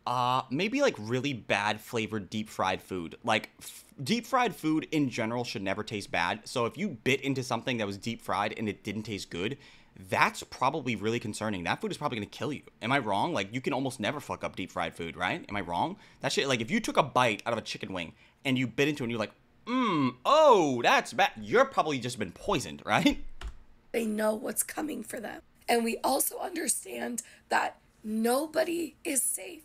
uh, maybe like really bad flavored deep fried food. Like f deep fried food in general should never taste bad. So if you bit into something that was deep fried and it didn't taste good, that's probably really concerning. That food is probably going to kill you. Am I wrong? Like, you can almost never fuck up deep fried food, right? Am I wrong? That shit, like, if you took a bite out of a chicken wing and you bit into it and you're like, mmm, oh, that's bad. You're probably just been poisoned, right? They know what's coming for them. And we also understand that nobody is safe.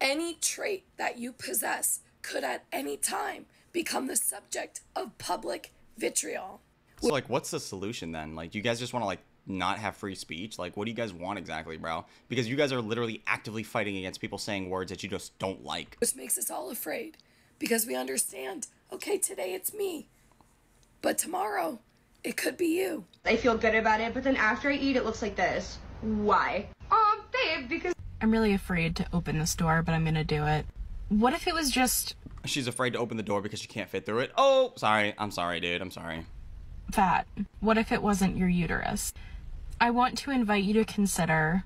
Any trait that you possess could at any time become the subject of public vitriol. So, like, what's the solution then? Like, you guys just want to, like, not have free speech? Like, what do you guys want exactly, bro? Because you guys are literally actively fighting against people saying words that you just don't like. Which makes us all afraid because we understand, okay, today it's me, but tomorrow it could be you. I feel good about it, but then after I eat, it looks like this. Why? Um, babe, because I'm really afraid to open this door, but I'm going to do it. What if it was just... She's afraid to open the door because she can't fit through it. Oh, sorry. I'm sorry, dude. I'm sorry. Fat. What if it wasn't your uterus? I want to invite you to consider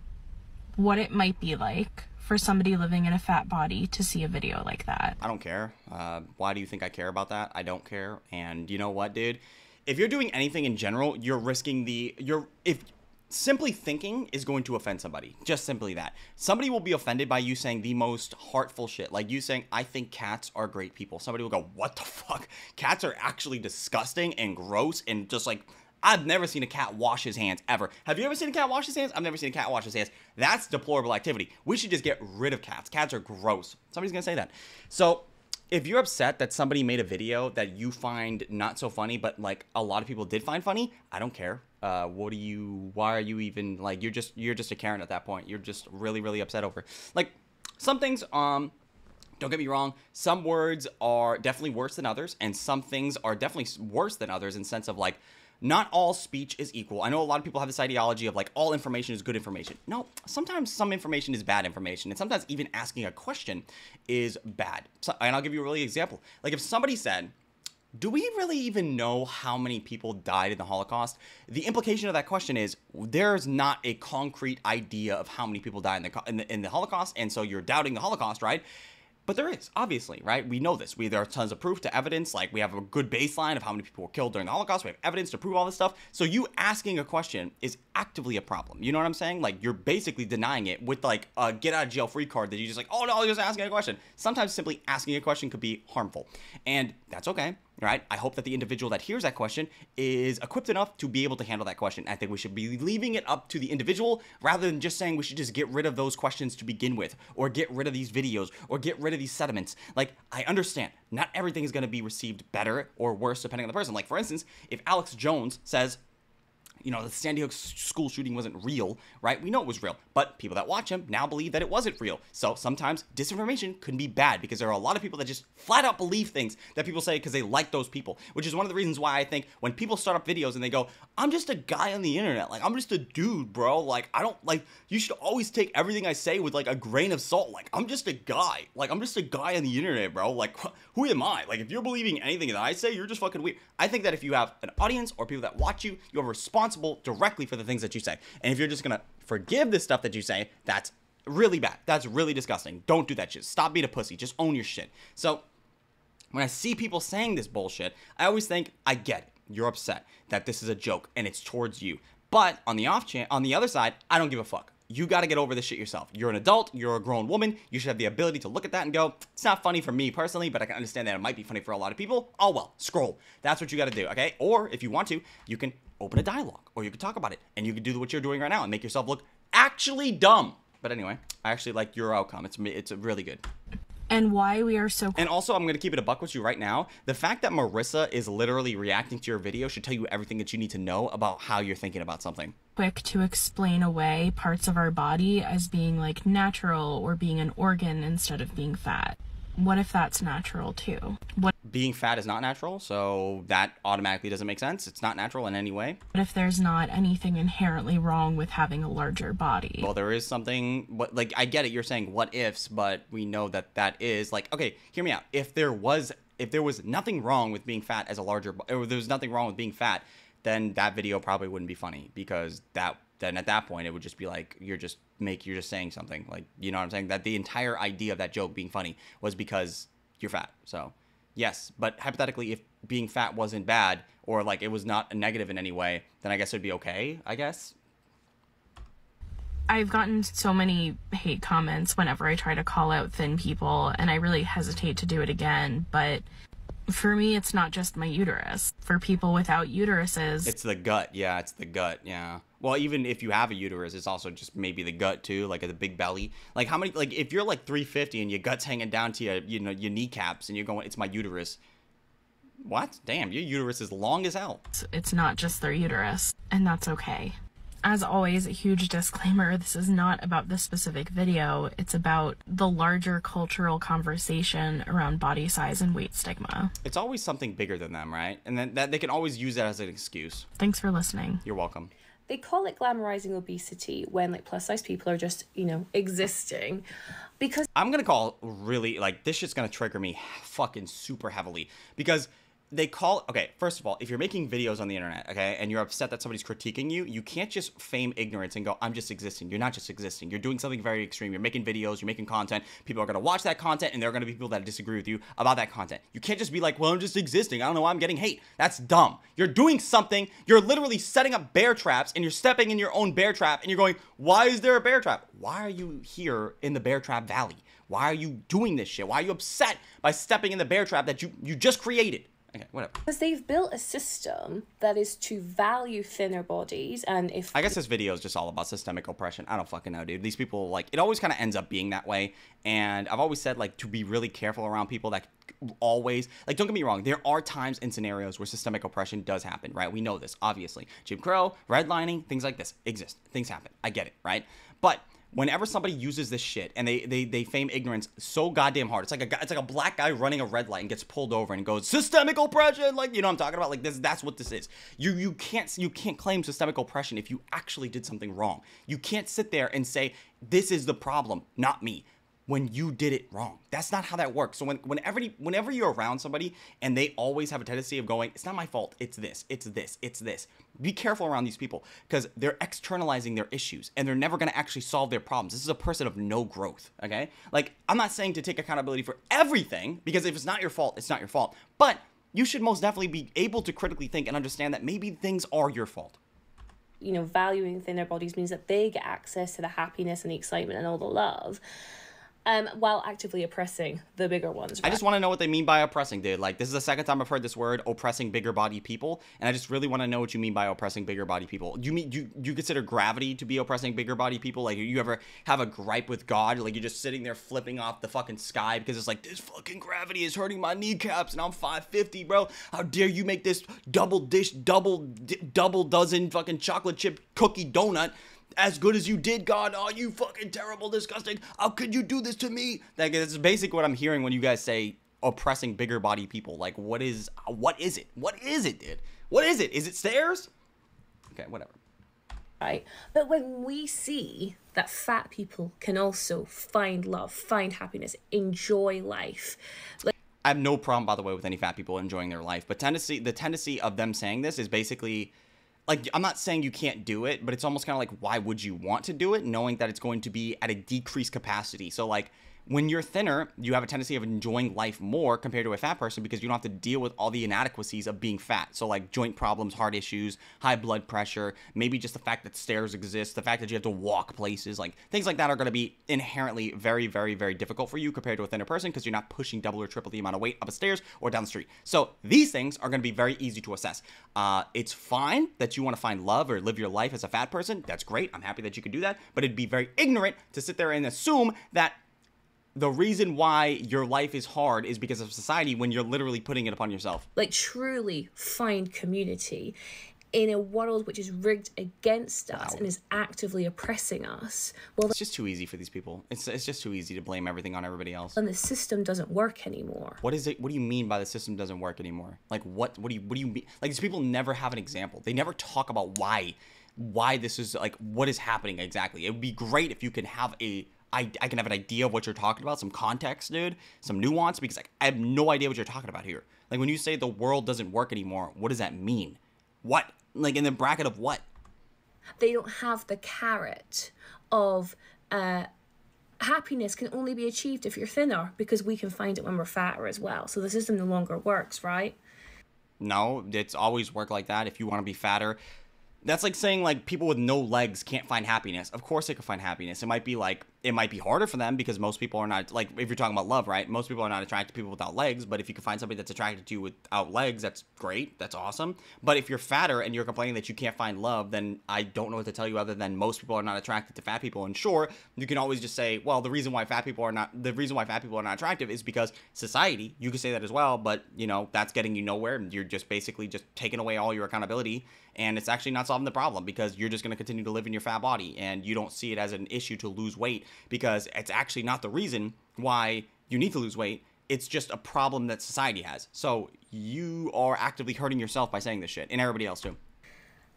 what it might be like for somebody living in a fat body to see a video like that. I don't care. Uh, why do you think I care about that? I don't care. And you know what, dude? If you're doing anything in general, you're risking the... You're... If... Simply thinking is going to offend somebody. Just simply that. Somebody will be offended by you saying the most heartful shit. Like you saying, I think cats are great people. Somebody will go, what the fuck? Cats are actually disgusting and gross and just like I've never seen a cat wash his hands ever. Have you ever seen a cat wash his hands? I've never seen a cat wash his hands. That's deplorable activity. We should just get rid of cats. Cats are gross. Somebody's gonna say that. So if you're upset that somebody made a video that you find not so funny, but like a lot of people did find funny, I don't care. Uh, what do you, why are you even like, you're just, you're just a Karen at that point. You're just really, really upset over like some things. Um, Don't get me wrong, some words are definitely worse than others, and some things are definitely worse than others in the sense of like, not all speech is equal. I know a lot of people have this ideology of like, all information is good information. No, sometimes some information is bad information, and sometimes even asking a question is bad. So, and I'll give you a really example. Like if somebody said, do we really even know how many people died in the Holocaust? The implication of that question is there's not a concrete idea of how many people died in the, in the, in the Holocaust, and so you're doubting the Holocaust, right? But there is, obviously, right? We know this. We, there are tons of proof to evidence. Like we have a good baseline of how many people were killed during the Holocaust. We have evidence to prove all this stuff. So you asking a question is actively a problem. You know what I'm saying? Like you're basically denying it with like a get out of jail free card that you just like, oh no, you're just asking a question. Sometimes simply asking a question could be harmful, and that's okay. Right? I hope that the individual that hears that question is equipped enough to be able to handle that question. I think we should be leaving it up to the individual rather than just saying we should just get rid of those questions to begin with, or get rid of these videos, or get rid of these sediments. Like, I understand not everything is going to be received better or worse depending on the person. Like, for instance, if Alex Jones says, you know, the Sandy Hook school shooting wasn't real, right? We know it was real, but people that watch him now believe that it wasn't real. So sometimes disinformation can be bad because there are a lot of people that just flat out believe things that people say because they like those people, which is one of the reasons why I think when people start up videos and they go, I'm just a guy on the internet. Like, I'm just a dude, bro. Like, I don't like, you should always take everything I say with like a grain of salt. Like, I'm just a guy. Like, I'm just a guy on the internet, bro. Like, who am I? Like, if you're believing anything that I say, you're just fucking weird. I think that if you have an audience or people that watch you, you have a responsibility directly for the things that you say. And if you're just gonna forgive this stuff that you say, that's really bad. That's really disgusting. Don't do that shit. Stop being a pussy. Just own your shit. So when I see people saying this bullshit, I always think, I get it. You're upset that this is a joke and it's towards you. But on the off chance, on the other side, I don't give a fuck. You got to get over this shit yourself. You're an adult. You're a grown woman. You should have the ability to look at that and go, it's not funny for me personally, but I can understand that it might be funny for a lot of people. Oh, well, scroll. That's what you got to do, okay? Or if you want to, you can open a dialogue, or you can talk about it, and you can do what you're doing right now and make yourself look actually dumb. But anyway, I actually like your outcome. It's, it's really good. And why we are so... And also, I'm going to keep it a buck with you right now. The fact that Marissa is literally reacting to your video should tell you everything that you need to know about how you're thinking about something. Quick to explain away parts of our body as being like natural or being an organ instead of being fat. What if that's natural too? What being fat is not natural, so that automatically doesn't make sense. It's not natural in any way. What if there's not anything inherently wrong with having a larger body? Well, there is something, but like, I get it. You're saying what ifs, but we know that that is like, okay, hear me out. If there was, if there was nothing wrong with being fat as a larger, or there's nothing wrong with being fat, then that video probably wouldn't be funny, because that, then at that point it would just be like, you're just make, you're just saying something like, you know what I'm saying? That the entire idea of that joke being funny was because you're fat. So yes, but hypothetically, if being fat wasn't bad, or like it was not a negative in any way, then I guess it'd be okay, I guess. I've gotten so many hate comments whenever I try to call out thin people, and I really hesitate to do it again, but for me, it's not just my uterus. For people without uteruses... It's the gut, yeah, it's the gut, yeah. Well, even if you have a uterus, it's also just maybe the gut too, like the big belly. Like how many, like if you're like three fifty and your gut's hanging down to your, you know, your kneecaps, and you're going, it's my uterus. What? Damn, your uterus is long as hell. It's not just their uterus, and that's okay. As always, a huge disclaimer, this is not about this specific video. It's about the larger cultural conversation around body size and weight stigma. It's always something bigger than them, right? And then that they can always use that as an excuse. Thanks for listening. You're welcome. They call it glamorizing obesity when like plus size people are just, you know, existing. Because I'm gonna call really like this shit's gonna trigger me fucking super heavily, because they call, okay, first of all, if you're making videos on the internet, okay, and you're upset that somebody's critiquing you, you can't just feign ignorance and go, I'm just existing. You're not just existing. You're doing something very extreme. You're making videos, you're making content. People are going to watch that content, and there are going to be people that disagree with you about that content. You can't just be like, well, I'm just existing. I don't know why I'm getting hate. That's dumb. You're doing something. You're literally setting up bear traps, and you're stepping in your own bear trap, and you're going, why is there a bear trap? Why are you here in the bear trap valley? Why are you doing this shit? Why are you upset by stepping in the bear trap that you, you just created? Okay, whatever. Because they've built a system that is to value thinner bodies, and if I guess this video is just all about systemic oppression. I don't fucking know, dude. These people, like, it always kind of ends up being that way. And I've always said, like, to be really careful around people that always, like, don't get me wrong, there are times and scenarios where systemic oppression does happen, right? We know this, obviously. Jim Crow, redlining, things like this exist. Things happen. I get it, right? But whenever somebody uses this shit and they, they they fame ignorance so goddamn hard, it's like a it's like a black guy running a red light and gets pulled over and goes systemic oppression, like, you know what I'm talking about? Like this, that's what this is. You you can't you can't claim systemic oppression if you actually did something wrong. You can't sit there and say this is the problem, not me, when you did it wrong. That's not how that works. So when whenever whenever you're around somebody and they always have a tendency of going, it's not my fault, it's this, it's this, it's this. Be careful around these people because they're externalizing their issues and they're never going to actually solve their problems. This is a person of no growth, okay? Like, I'm not saying to take accountability for everything because if it's not your fault, it's not your fault. But you should most definitely be able to critically think and understand that maybe things are your fault. You know, valuing thinner bodies means that they get access to the happiness and the excitement and all the love. Um, while actively oppressing the bigger ones. Right? I just want to know what they mean by oppressing, dude. Like, this is the second time I've heard this word, oppressing bigger body people, and I just really want to know what you mean by oppressing bigger body people. Do you mean do, do you consider gravity to be oppressing bigger body people? Like, you ever have a gripe with God? Like, you're just sitting there flipping off the fucking sky because it's like, this fucking gravity is hurting my kneecaps, and I'm five fifty, bro. How dare you make this double dish, double double dozen fucking chocolate chip cookie donut as good as you did, God? Oh, you fucking terrible, disgusting, how could you do this to me? Like, it's basically what I'm hearing when you guys say oppressing bigger body people. Like, what is what is it what is it dude what is it is it stairs? Okay, whatever, right? But when we see that fat people can also find love, find happiness, enjoy life, like, I have no problem, by the way, with any fat people enjoying their life, but tendency the tendency of them saying this is basically, like, I'm not saying you can't do it, but it's almost kind of like, why would you want to do it, knowing that it's going to be at a decreased capacity? So, like, when you're thinner, you have a tendency of enjoying life more compared to a fat person because you don't have to deal with all the inadequacies of being fat. So, like, joint problems, heart issues, high blood pressure, maybe just the fact that stairs exist, the fact that you have to walk places, like, things like that are going to be inherently very, very, very difficult for you compared to a thinner person because you're not pushing double or triple the amount of weight up a stairs or down the street. So these things are going to be very easy to assess. Uh, it's fine that you want to find love or live your life as a fat person. That's great. I'm happy that you can do that. But it'd be very ignorant to sit there and assume that the reason why your life is hard is because of society when you're literally putting it upon yourself. Like, truly find community in a world which is rigged against us, wow, and is actively oppressing us. Well, it's just too easy for these people. It's, it's just too easy to blame everything on everybody else. And the system doesn't work anymore. What is it? What do you mean by the system doesn't work anymore? Like, what, what do you, what do you mean? Like, these people never have an example. They never talk about why, why this is, like, what is happening exactly. It would be great if you could have a I, I can have an idea of what you're talking about, some context, dude, some nuance, because like, I have no idea what you're talking about here. Like, when you say the world doesn't work anymore, what does that mean? What? Like, in the bracket of what? They don't have the carrot of uh, happiness can only be achieved if you're thinner, because we can find it when we're fatter as well. So the system no longer works, right? No, it's always worked like that. If you want to be fatter, that's like saying, like, people with no legs can't find happiness. Of course they can find happiness. It might be like, it might be harder for them because most people are not, like, if you're talking about love, right? Most people are not attracted to people without legs, but if you can find somebody that's attracted to you without legs, that's great. That's awesome. But if you're fatter and you're complaining that you can't find love, then I don't know what to tell you other than most people are not attracted to fat people. And sure, you can always just say, well, the reason why fat people are not, the reason why fat people are not attractive is because society, you could say that as well, but you know, that's getting you nowhere. You're just basically just taking away all your accountability. And it's actually not solving the problem because you're just going to continue to live in your fat body and you don't see it as an issue to lose weight because it's actually not the reason why you need to lose weight. It's just a problem that society has. So you are actively hurting yourself by saying this shit and everybody else too.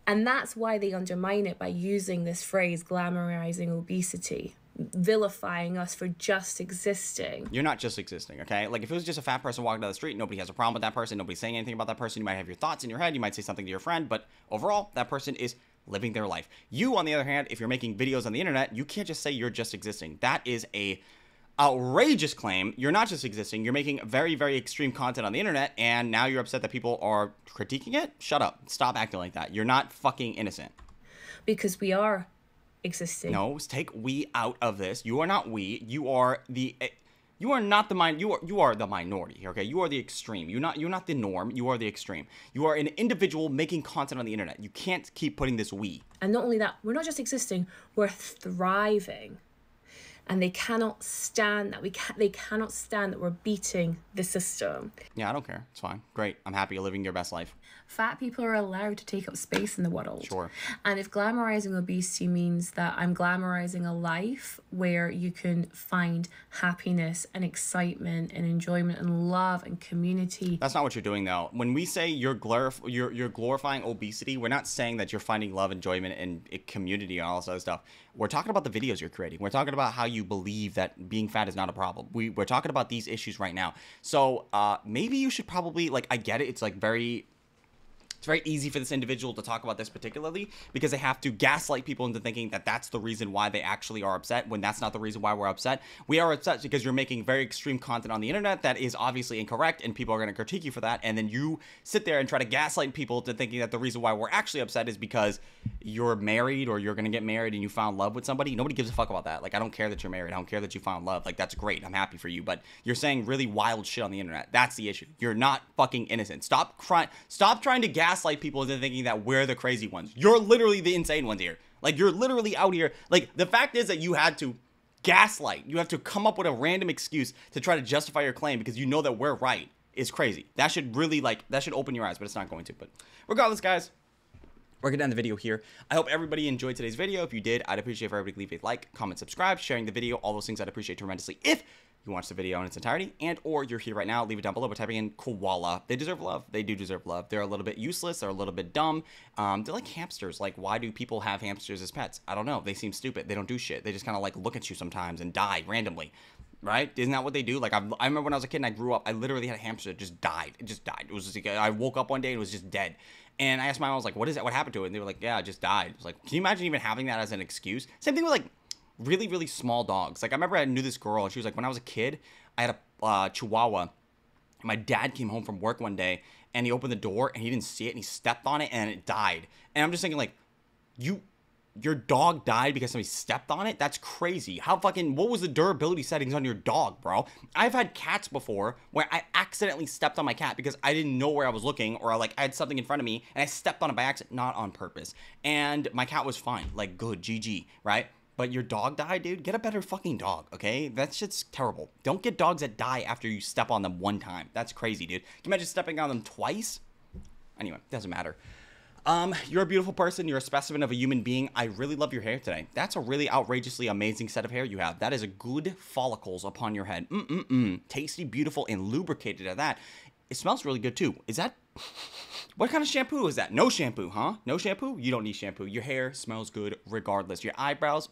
And that's why they undermine it by using this phrase, glamorizing obesity, vilifying us for just existing. You're not just existing, okay? Like, if it was just a fat person walking down the street, nobody has a problem with that person, nobody's saying anything about that person. You might have your thoughts in your head, you might say something to your friend, but overall, that person is living their life. You, on the other hand, if you're making videos on the internet, you can't just say you're just existing. That is a outrageous claim. You're not just existing. You're making very, very extreme content on the internet, and now you're upset that people are critiquing it? Shut up. Stop acting like that. You're not fucking innocent. Because we are existing. No, take we out of this. You are not we. You are the You are not the min- you are you are the minority, okay? You are the extreme. You're not you're not the norm. You are the extreme. You are an individual making content on the internet. You can't keep putting this we. And not only that, we're not just existing, we're thriving. And they cannot stand that. We ca- they cannot stand that we're beating the system. Yeah, I don't care. It's fine. Great. I'm happy you're living your best life. Fat people are allowed to take up space in the world. Sure. And if glamorizing obesity means that I'm glamorizing a life where you can find happiness and excitement and enjoyment and love and community. That's not what you're doing, though. When we say you're, glorif- you're, you're glorifying obesity, we're not saying that you're finding love, enjoyment, and community and all this other stuff. We're talking about the videos you're creating. We're talking about how you believe that being fat is not a problem. We, we're talking about these issues right now. So uh, maybe you should probably, like, I get it. It's like very, it's very easy for this individual to talk about this particularly because they have to gaslight people into thinking that that's the reason why they actually are upset when that's not the reason why we're upset. We are upset because you're making very extreme content on the internet that is obviously incorrect and people are going to critique you for that. And then you sit there and try to gaslight people into thinking that the reason why we're actually upset is because you're married or you're going to get married and you found love with somebody. Nobody gives a fuck about that. Like, I don't care that you're married. I don't care that you found love. Like, that's great. I'm happy for you. But you're saying really wild shit on the internet. That's the issue. You're not fucking innocent. Stop crying. Stop trying to gaslight people into thinking that we're the crazy ones. You're literally the insane ones here. Like, you're literally out here. Like, the fact is that you had to gaslight. You have to come up with a random excuse to try to justify your claim because you know that we're right. It's crazy. That should really, like, that should open your eyes, but it's not going to. But regardless, guys, we're going to end the video here. I hope everybody enjoyed today's video. If you did, I'd appreciate if everybody leave a like, comment, subscribe, sharing the video, all those things I'd appreciate tremendously. If you watch the video in its entirety and or you're here right now, leave it down below by typing in koala. They deserve love. They do deserve love. They're a little bit useless. They're a little bit dumb. Um, they're like hamsters. Like, why do people have hamsters as pets? I don't know. They seem stupid. They don't do shit. They just kind of like look at you sometimes and die randomly. Right? Isn't that what they do? Like, I've, I remember when I was a kid and I grew up, I literally had a hamster that just died. It just died. It was just like, I woke up one day and it was just dead. And I asked my mom, I was like, what is that? What happened to it? And they were like, yeah, it just died. It was like, can you imagine even having that as an excuse? Same thing with like really, really small dogs. Like, I remember I knew this girl and she was like, when I was a kid, I had a uh, chihuahua. My dad came home from work one day and he opened the door and he didn't see it and he stepped on it and it died. And I'm just thinking like, you... your dog died because somebody stepped on it? That's crazy. How fucking, what was the durability settings on your dog, bro? I've had cats before where I accidentally stepped on my cat because I didn't know where I was looking or I, like I had something in front of me and I stepped on it by accident, not on purpose. And my cat was fine, like good, G G, right? But your dog died, dude? Get a better fucking dog, okay? That shit's terrible. Don't get dogs that die after you step on them one time. That's crazy, dude. Can you imagine stepping on them twice? Anyway, doesn't matter. Um, you're a beautiful person. You're a specimen of a human being. I really love your hair today. That's a really outrageously amazing set of hair you have. That is a good follicles upon your head. Mm-mm-mm. Tasty, beautiful, and lubricated at that. It smells really good too. Is that... what kind of shampoo is that? No shampoo, huh? No shampoo? You don't need shampoo. Your hair smells good regardless. Your eyebrows...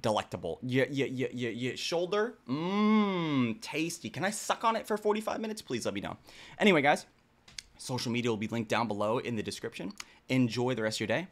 delectable. Yeah, yeah, yeah, yeah, yeah. Shoulder? Mmm. Tasty. Can I suck on it for forty-five minutes? Please let me know. Anyway, guys. Social media will be linked down below in the description. Enjoy the rest of your day.